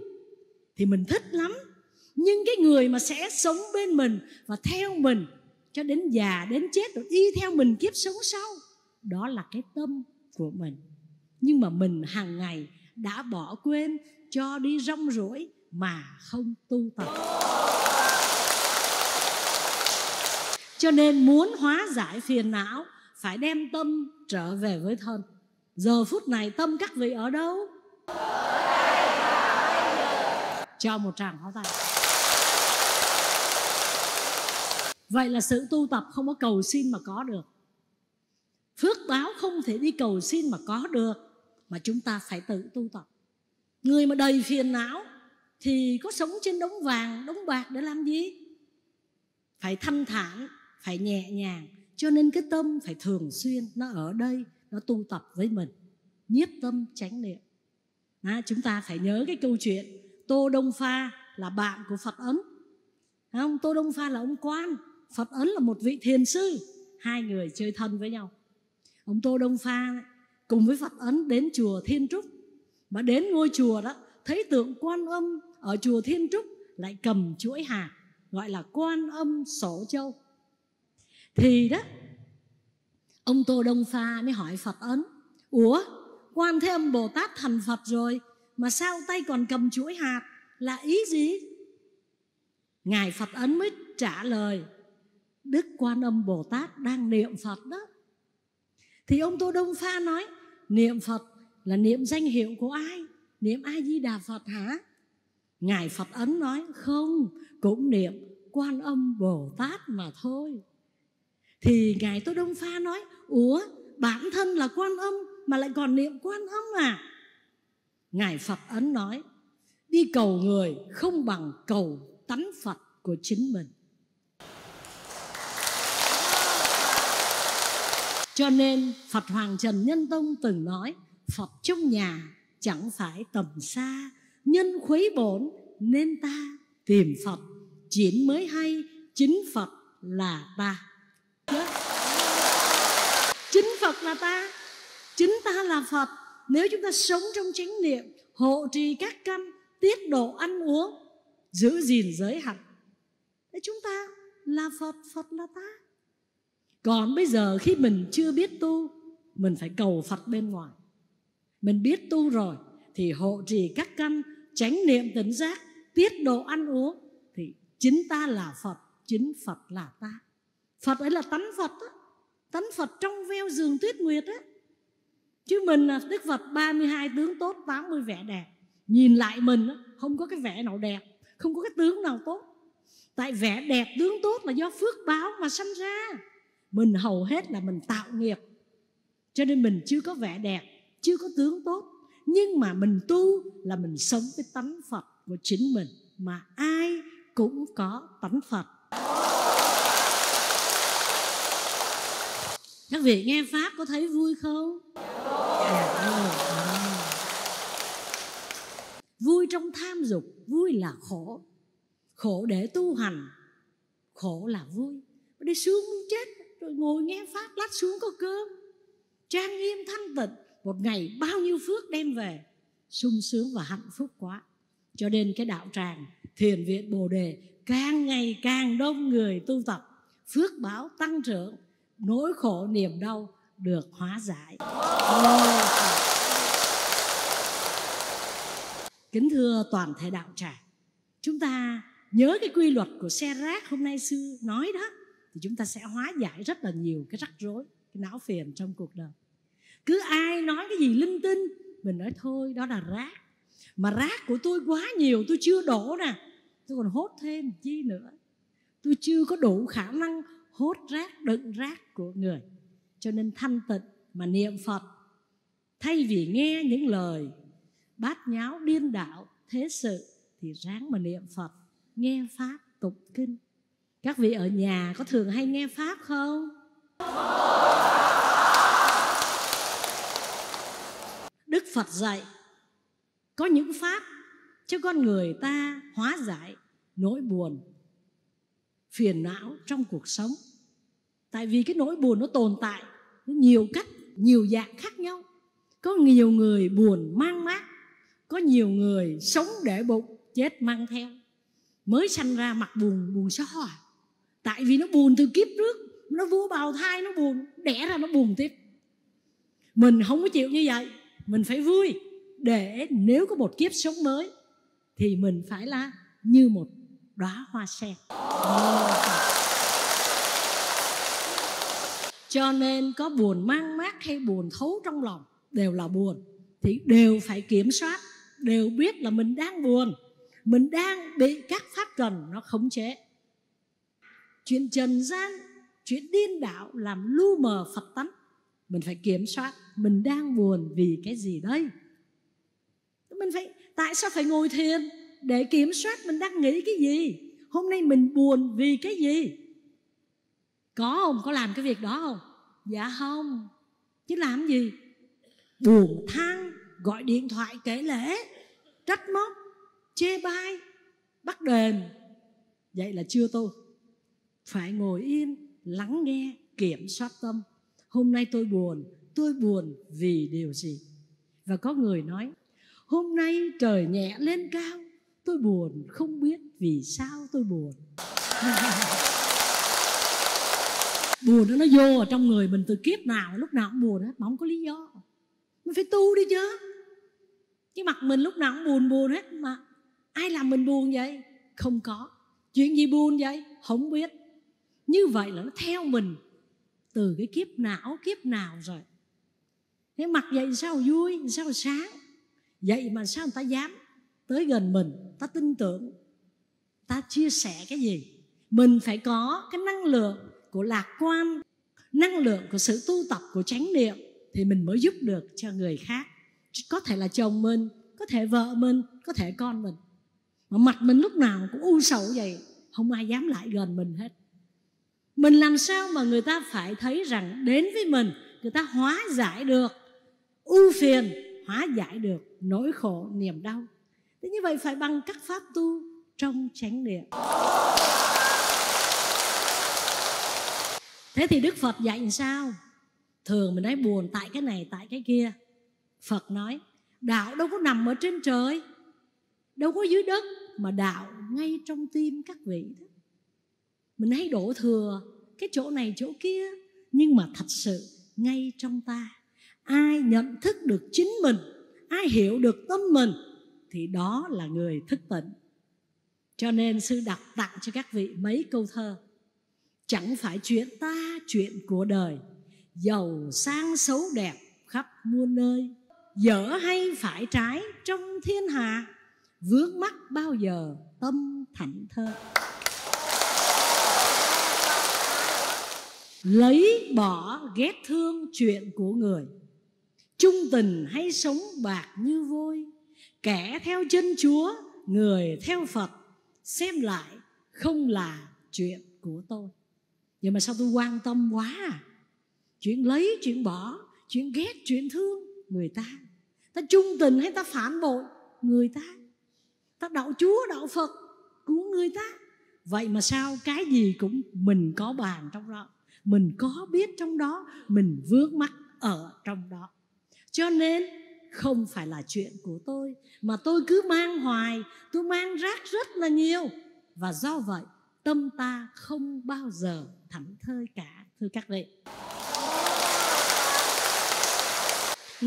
thì mình thích lắm. Nhưng cái người mà sẽ sống bên mình và theo mình cho đến già đến chết, rồi đi theo mình kiếp sống sau, đó là cái tâm của mình. Nhưng mà mình hàng ngày đã bỏ quên, cho đi rong ruổi mà không tu tập. Cho nên muốn hóa giải phiền não phải đem tâm trở về với thân. Giờ phút này tâm các vị ở đâu? Cho một tràng pháo tay. Vậy là sự tu tập không có cầu xin mà có được, phước báo không thể đi cầu xin mà có được, mà chúng ta phải tự tu tập. Người mà đầy phiền não thì có sống trên đống vàng, đống bạc để làm gì? Phải thanh thản, phải nhẹ nhàng. Cho nên cái tâm phải thường xuyên nó ở đây, nó tu tập với mình. Nhiếp tâm chánh niệm. Chúng ta phải nhớ cái câu chuyện Tô Đông Pha là bạn của Phật Ấn. Không? Tô Đông Pha là ông quan, Phật Ấn là một vị thiền sư. Hai người chơi thân với nhau. Ông Tô Đông Pha cùng với Phật Ấn đến chùa Thiên Trúc. Mà đến ngôi chùa đó, thấy tượng Quan Âm ở chùa Thiên Trúc lại cầm chuỗi hạt, gọi là Quan Âm sổ châu. Thì đó, ông Tô Đông Pha mới hỏi Phật Ấn, ủa, Quan Thế Âm Bồ Tát thành Phật rồi mà sao tay còn cầm chuỗi hạt, là ý gì? Ngài Phật Ấn mới trả lời, Đức Quan Âm Bồ Tát đang niệm Phật đó. Thì ông Tô Đông Pha nói, niệm Phật là niệm danh hiệu của ai? Niệm A Di Đà Phật hả? Ngài Phật Ấn nói, không, cũng niệm Quan Âm Bồ Tát mà thôi. Thì Ngài Tô Đông Pha nói, ủa bản thân là Quan Âm mà lại còn niệm Quan Âm à? Ngài Phật Ấn nói, đi cầu người không bằng cầu tánh Phật của chính mình. Cho nên Phật Hoàng Trần Nhân Tông từng nói, Phật trong nhà chẳng phải tầm xa, nhân khuấy bổn nên ta tìm Phật, chiến mới hay chính Phật là ta. Chính Phật là ta, chính ta là Phật. Nếu chúng ta sống trong chánh niệm, hộ trì các căn, tiết độ ăn uống, giữ gìn giới hạnh, thế chúng ta là Phật, Phật là ta. Còn bây giờ khi mình chưa biết tu, mình phải cầu Phật bên ngoài. Mình biết tu rồi thì hộ trì các căn, chánh niệm tỉnh giác, tiết độ ăn uống, thì chính ta là Phật, chính Phật là ta. Phật ấy là tánh Phật á, tánh Phật trong veo giường tuyết nguyệt á. Chứ mình là Đức Phật 32 tướng tốt, 80 vẻ đẹp. Nhìn lại mình á, không có cái vẻ nào đẹp, không có cái tướng nào tốt. Tại vẻ đẹp tướng tốt là do phước báo mà sanh ra. Mình hầu hết là mình tạo nghiệp, cho nên mình chưa có vẻ đẹp, chưa có tướng tốt. Nhưng mà mình tu là mình sống với tánh Phật của chính mình, mà ai cũng có tánh Phật. Các vị nghe Pháp có thấy vui không? Vui trong tham dục, vui là khổ. Khổ để tu hành, khổ là vui. Đi xuống chết, rồi ngồi nghe Pháp, lát xuống có cơm. Trang nghiêm thanh tịnh, một ngày bao nhiêu phước đem về. Sung sướng và hạnh phúc quá. Cho nên cái đạo tràng Thiền viện Bồ Đề càng ngày càng đông người tu tập, phước báo tăng trưởng, nỗi khổ niềm đau được hóa giải. Kính thưa toàn thể đạo tràng, chúng ta nhớ cái quy luật của xe rác hôm nay sư nói đó, thì chúng ta sẽ hóa giải rất là nhiều cái rắc rối, cái não phiền trong cuộc đời. Cứ ai nói cái gì linh tinh, mình nói thôi đó là rác. Mà rác của tôi quá nhiều, tôi chưa đổ nè, tôi còn hốt thêm chi nữa. Tôi chưa có đủ khả năng hốt rác, đựng rác của người. Cho nên thanh tịnh mà niệm Phật, thay vì nghe những lời bát nháo điên đảo thế sự, thì ráng mà niệm Phật, nghe Pháp tụng kinh. Các vị ở nhà có thường hay nghe Pháp không? Đức Phật dạy có những Pháp cho con người ta hóa giải nỗi buồn, phiền não trong cuộc sống. Tại vì cái nỗi buồn nó tồn tại nhiều cách, nhiều dạng khác nhau. Có nhiều người buồn mang mác, có nhiều người sống để bụng, chết mang theo. Mới sanh ra mặt buồn, buồn xóa hỏi. Tại vì nó buồn từ kiếp trước, nó vô bào thai nó buồn, đẻ ra nó buồn tiếp. Mình không có chịu như vậy, mình phải vui. Để nếu có một kiếp sống mới thì mình phải là như một đóa hoa sen. Cho nên có buồn mang mác hay buồn thấu trong lòng, đều là buồn, thì đều phải kiểm soát, đều biết là mình đang buồn, mình đang bị các pháp trần nó khống chế. Chuyện trần gian, chuyện điên đảo làm lu mờ Phật tánh. Mình phải kiểm soát mình đang buồn vì cái gì đây. Mình phải, tại sao phải ngồi thiền? Để kiểm soát mình đang nghĩ cái gì, hôm nay mình buồn vì cái gì. Có không? Có làm cái việc đó không? Dạ không. Chứ làm gì? Buồn than, gọi điện thoại kể lể, trách móc, chê bai, bắt đền. Vậy là chưa tu. Phải ngồi yên, lắng nghe, kiểm soát tâm. Hôm nay tôi buồn vì điều gì? Và có người nói, hôm nay trời nhẹ lên cao, tôi buồn không biết vì sao tôi buồn. Buồn nó vô ở trong người mình từ kiếp nào, lúc nào cũng buồn hết, mà không có lý do. Mình phải tu đi chứ. Cái mặt mình lúc nào cũng buồn buồn hết, mà ai làm mình buồn vậy? Không có. Chuyện gì buồn vậy? Không biết. Như vậy là nó theo mình từ cái kiếp nào rồi. Thế mặt vậy sao vui, sao sáng. Vậy mà sao người ta dám tới gần mình, ta tin tưởng, ta chia sẻ cái gì. Mình phải có cái năng lượng của lạc quan, năng lượng của sự tu tập, của chánh niệm, thì mình mới giúp được cho người khác. Có thể là chồng mình, có thể vợ mình, có thể con mình. Mà mặt mình lúc nào cũng u sầu vậy, không ai dám lại gần mình hết. Mình làm sao mà người ta phải thấy rằng đến với mình, người ta hóa giải được ưu phiền, hóa giải được nỗi khổ, niềm đau. Thế như vậy phải bằng các pháp tu trong chánh niệm. Thế thì Đức Phật dạy sao? Thường mình nói buồn tại cái này, tại cái kia. Phật nói, đạo đâu có nằm ở trên trời, đâu có dưới đất, mà đạo ngay trong tim các vị. Mình hay đổ thừa cái chỗ này, chỗ kia, nhưng mà thật sự ngay trong ta. Ai nhận thức được chính mình, ai hiểu được tâm mình, thì đó là người thức tỉnh. Cho nên sư đọc tặng cho các vị mấy câu thơ. Chẳng phải chuyện ta, chuyện của đời, giàu sang xấu đẹp khắp muôn nơi. Dở hay phải trái trong thiên hạ, vướng mắc bao giờ tâm thảnh thơ. Lấy bỏ ghét thương chuyện của người, chung tình hay sống bạc như vôi. Kẻ theo chân Chúa, người theo Phật, xem lại không là chuyện của tôi. Vậy mà sao tôi quan tâm quá à? Chuyện lấy, chuyện bỏ, chuyện ghét, chuyện thương người ta. Ta chung tình hay ta phản bội người ta, ta đạo Chúa, đạo Phật của người ta. Vậy mà sao cái gì cũng mình có bàn trong đó, mình có biết trong đó, mình vướng mắc ở trong đó. Cho nên không phải là chuyện của tôi, mà tôi cứ mang hoài, tôi mang rác rất là nhiều. Và do vậy tâm ta không bao giờ thảnh thơi cả. Thưa các vị,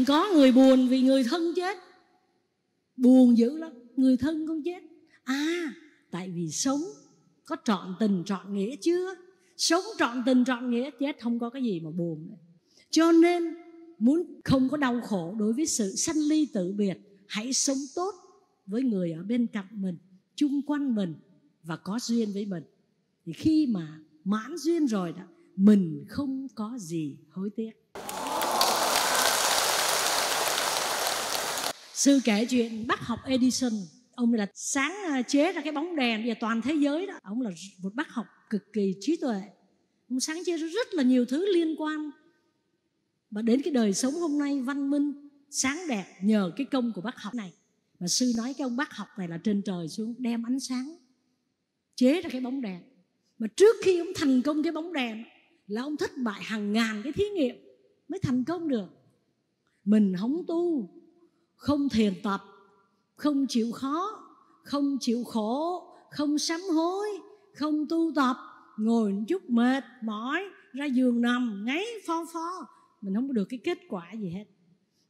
có người buồn vì người thân chết, buồn dữ lắm, người thân không chết. À, tại vì sống có trọn tình trọn nghĩa chưa? Sống trọn tình trọn nghĩa, chết không có cái gì mà buồn. Cho nên muốn không có đau khổ đối với sự sanh ly tử biệt, hãy sống tốt với người ở bên cạnh mình, chung quanh mình và có duyên với mình. Thì khi mà mãn duyên rồi đó, mình không có gì hối tiếc. Sư kể chuyện bác học Edison. Ông là sáng chế ra cái bóng đèn, bây giờ toàn thế giới đó. Ông là một bác học cực kỳ trí tuệ. Ông sáng chế ra rất là nhiều thứ liên quan, và đến cái đời sống hôm nay văn minh, sáng đẹp nhờ cái công của bác học này. Mà sư nói cái ông bác học này là trên trời xuống đem ánh sáng, chế ra cái bóng đèn. Mà trước khi ông thành công cái bóng đèn là ông thất bại hàng ngàn cái thí nghiệm mới thành công được. Mình không tu, không thiền tập, không chịu khó, không chịu khổ, không sám hối, không tu tập, ngồi một chút mệt mỏi ra giường nằm ngáy pho pho, mình không có được cái kết quả gì hết.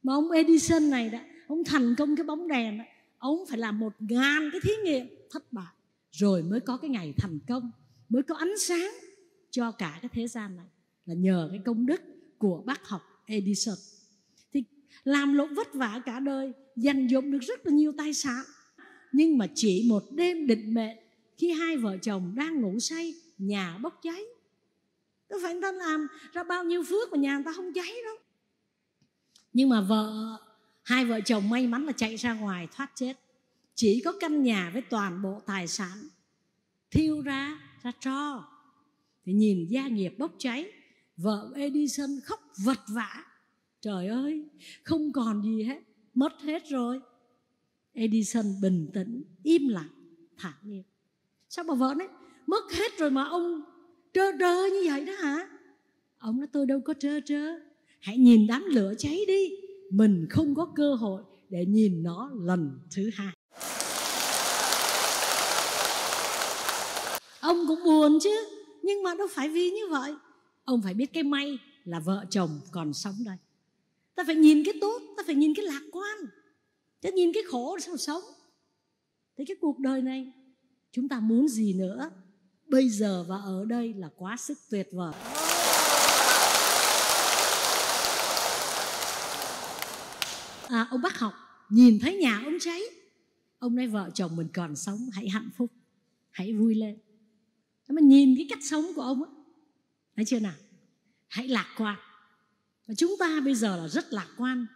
Mà ông Edison này đó, ông thành công cái bóng đèn đó, ông phải làm 1000 cái thí nghiệm thất bại rồi mới có cái ngày thành công, mới có ánh sáng cho cả cái thế gian này, là nhờ cái công đức của bác học Edison. Thì làm lụng vất vả cả đời, dành dụm được rất là nhiều tài sản, nhưng mà chỉ một đêm định mệnh, khi hai vợ chồng đang ngủ say, nhà bốc cháy. Có phải người ta làm ra bao nhiêu phước mà nhà người ta không cháy đâu. Nhưng mà hai vợ chồng may mắn là chạy ra ngoài thoát chết. Chỉ có căn nhà với toàn bộ tài sản thiêu ra tro. Thì nhìn gia nghiệp bốc cháy, vợ Edison khóc vật vã. Trời ơi, không còn gì hết, mất hết rồi. Edison bình tĩnh, im lặng, thản nhiên. Sao bà vợ nói, mất hết rồi mà ông trơ trơ như vậy đó hả? Ông nói, tôi đâu có trơ trơ, hãy nhìn đám lửa cháy đi, mình không có cơ hội để nhìn nó lần thứ hai. Ông cũng buồn chứ, nhưng mà đâu phải vì như vậy. Ông phải biết cái may là vợ chồng còn sống đây. Ta phải nhìn cái tốt, ta phải nhìn cái lạc quan, ta nhìn cái khổ sao sống. Thế cái cuộc đời này chúng ta muốn gì nữa? Bây giờ và ở đây là quá sức tuyệt vời. Ông bác học nhìn thấy nhà ông cháy, ông nói vợ chồng mình còn sống, hãy hạnh phúc, hãy vui lên. Mà nhìn cái cách sống của ông ấy, thấy chưa nào? Hãy lạc quan. Và chúng ta bây giờ là rất lạc quan.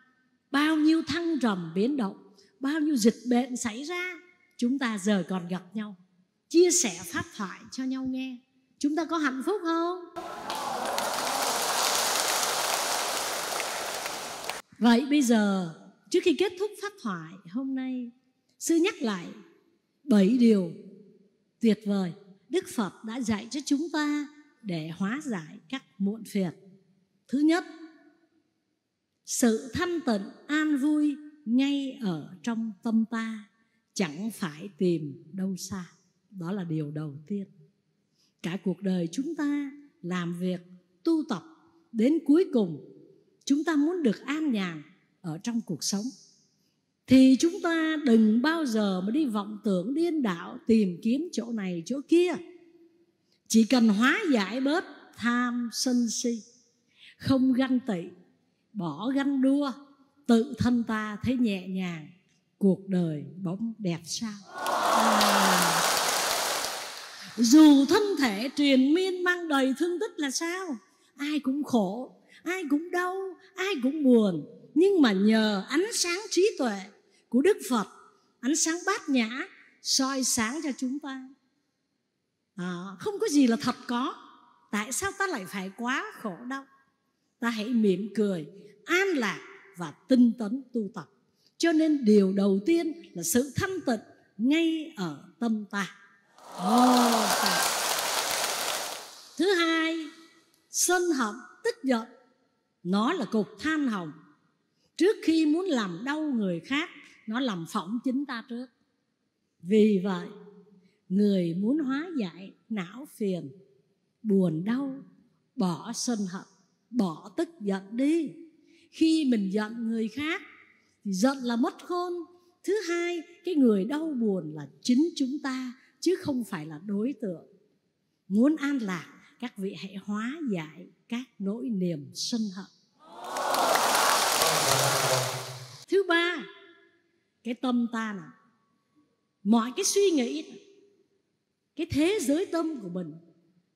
Bao nhiêu thăng trầm biến động, bao nhiêu dịch bệnh xảy ra, chúng ta giờ còn gặp nhau, chia sẻ pháp thoại cho nhau nghe. Chúng ta có hạnh phúc không? Vậy bây giờ, trước khi kết thúc pháp thoại hôm nay, sư nhắc lại 7 điều tuyệt vời Đức Phật đã dạy cho chúng ta để hóa giải các muộn phiền. Thứ nhất, sự thanh tịnh an vui ngay ở trong tâm ta, chẳng phải tìm đâu xa. Đó là điều đầu tiên. Cả cuộc đời chúng ta làm việc, tu tập, đến cuối cùng chúng ta muốn được an nhàn ở trong cuộc sống, thì chúng ta đừng bao giờ mà đi vọng tưởng điên đảo, tìm kiếm chỗ này chỗ kia. Chỉ cần hóa giải bớt tham sân si, không ganh tị, bỏ ganh đua, tự thân ta thấy nhẹ nhàng, cuộc đời bỗng đẹp sao. Dù thân thể triền miên mang đầy thương tích là sao? Ai cũng khổ, ai cũng đau, ai cũng buồn. Nhưng mà nhờ ánh sáng trí tuệ của Đức Phật, ánh sáng bát nhã soi sáng cho chúng ta. Không có gì là thật có. Tại sao ta lại phải quá khổ đau? Ta hãy mỉm cười, an lạc và tinh tấn tu tập. Cho nên điều đầu tiên là sự thanh tịnh ngay ở tâm ta. Thứ hai, sân hận tức giận, nó là cục than hồng. Trước khi muốn làm đau người khác, nó làm phỏng chính ta trước. Vì vậy, người muốn hóa giải não phiền, buồn đau, bỏ sân hận, bỏ tức giận đi. Khi mình giận người khác thì giận là mất khôn. Thứ hai, cái người đau buồn là chính chúng ta, chứ không phải là đối tượng. Muốn an lạc, các vị hãy hóa giải các nỗi niềm sân hận. Thứ ba, cái tâm ta nào, mọi cái suy nghĩ, cái thế giới tâm của mình,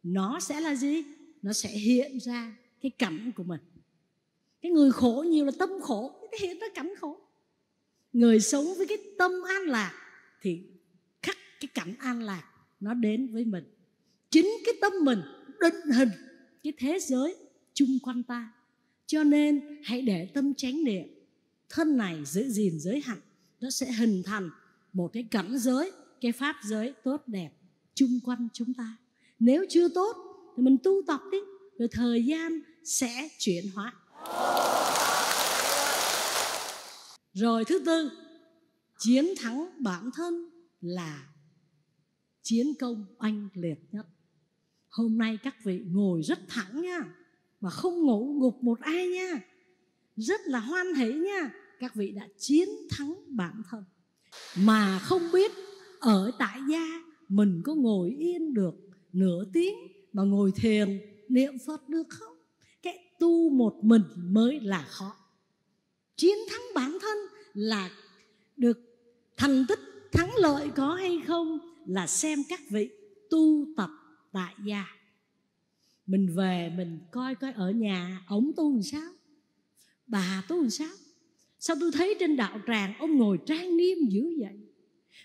nó sẽ là gì? Nó sẽ hiện ra cái cảnh của mình. Cái người khổ nhiều là tâm khổ, thì hiện ra cảnh khổ. Người sống với cái tâm an lạc thì khắc cái cảnh an lạc nó đến với mình. Chính cái tâm mình định hình cái thế giới chung quanh ta. Cho nên hãy để tâm chánh niệm, thân này giữ gìn giới hạnh, nó sẽ hình thành một cái cảnh giới, cái pháp giới tốt đẹp chung quanh chúng ta. Nếu chưa tốt thì mình tu tập đi, rồi thời gian sẽ chuyển hóa. Rồi thứ tư, chiến thắng bản thân là chiến công oanh liệt nhất. Hôm nay các vị ngồi rất thẳng nha, mà không ngủ gục một ai nha, rất là hoan hỷ nha. Các vị đã chiến thắng bản thân. Mà không biết ở tại gia mình có ngồi yên được nửa tiếng mà ngồi thiền niệm Phật được không? Cái tu một mình mới là khó. Chiến thắng bản thân là được thành tích thắng lợi có hay không là xem các vị tu tập tại gia. Mình về mình coi coi ở nhà ổng tu làm sao, bà tu làm sao. Sao tôi thấy trên đạo tràng ông ngồi trang nghiêm dữ vậy?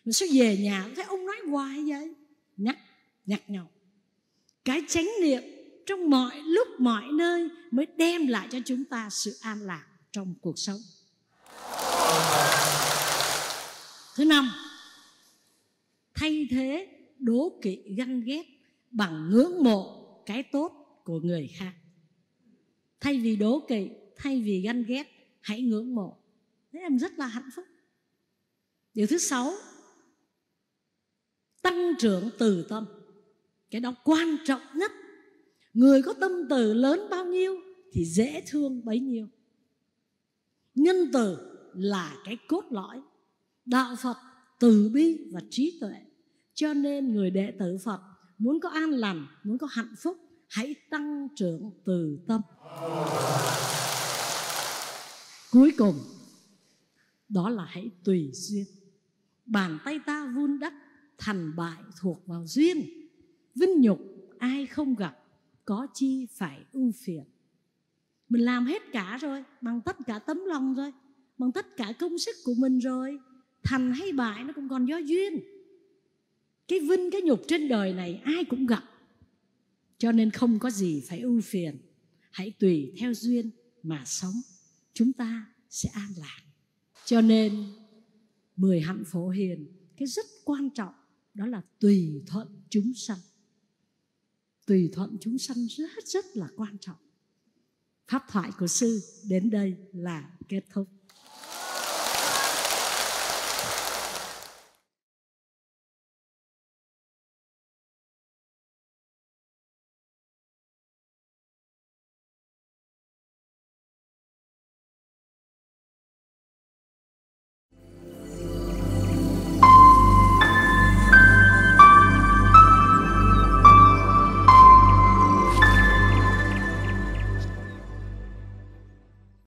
Mà sao về nhà thấy ông nói hoài vậy? Nhắc nhau. Cái chánh niệm trong mọi lúc mọi nơi mới đem lại cho chúng ta sự an lạc trong cuộc sống. Thứ năm, thay thế đố kỵ ganh ghét bằng ngưỡng mộ cái tốt của người khác. Thay vì đố kỵ, thay vì ganh ghét, hãy ngưỡng mộ. Thế em rất là hạnh phúc. Điều thứ sáu, tăng trưởng từ tâm. Cái đó quan trọng nhất. Người có tâm từ lớn bao nhiêu thì dễ thương bấy nhiêu. Nhân từ là cái cốt lõi. Đạo Phật từ bi và trí tuệ. Cho nên người đệ tử Phật muốn có an lành, muốn có hạnh phúc, hãy tăng trưởng từ tâm. Cuối cùng, đó là hãy tùy duyên. Bàn tay ta vun đắp, thành bại thuộc vào duyên. vinh nhục ai không gặp, có chi phải ưu phiền. Mình làm hết cả rồi, bằng tất cả tấm lòng rồi, bằng tất cả công sức của mình rồi. Thành hay bại nó cũng còn do duyên. Cái vinh, cái nhục trên đời này ai cũng gặp. Cho nên không có gì phải ưu phiền. Hãy tùy theo duyên mà sống, chúng ta sẽ an lạc. Cho nên 10 hạnh phổ hiền, cái rất quan trọng đó là tùy thuận chúng sanh. Tùy thuận chúng sanh rất là quan trọng. Pháp thoại của sư đến đây là kết thúc.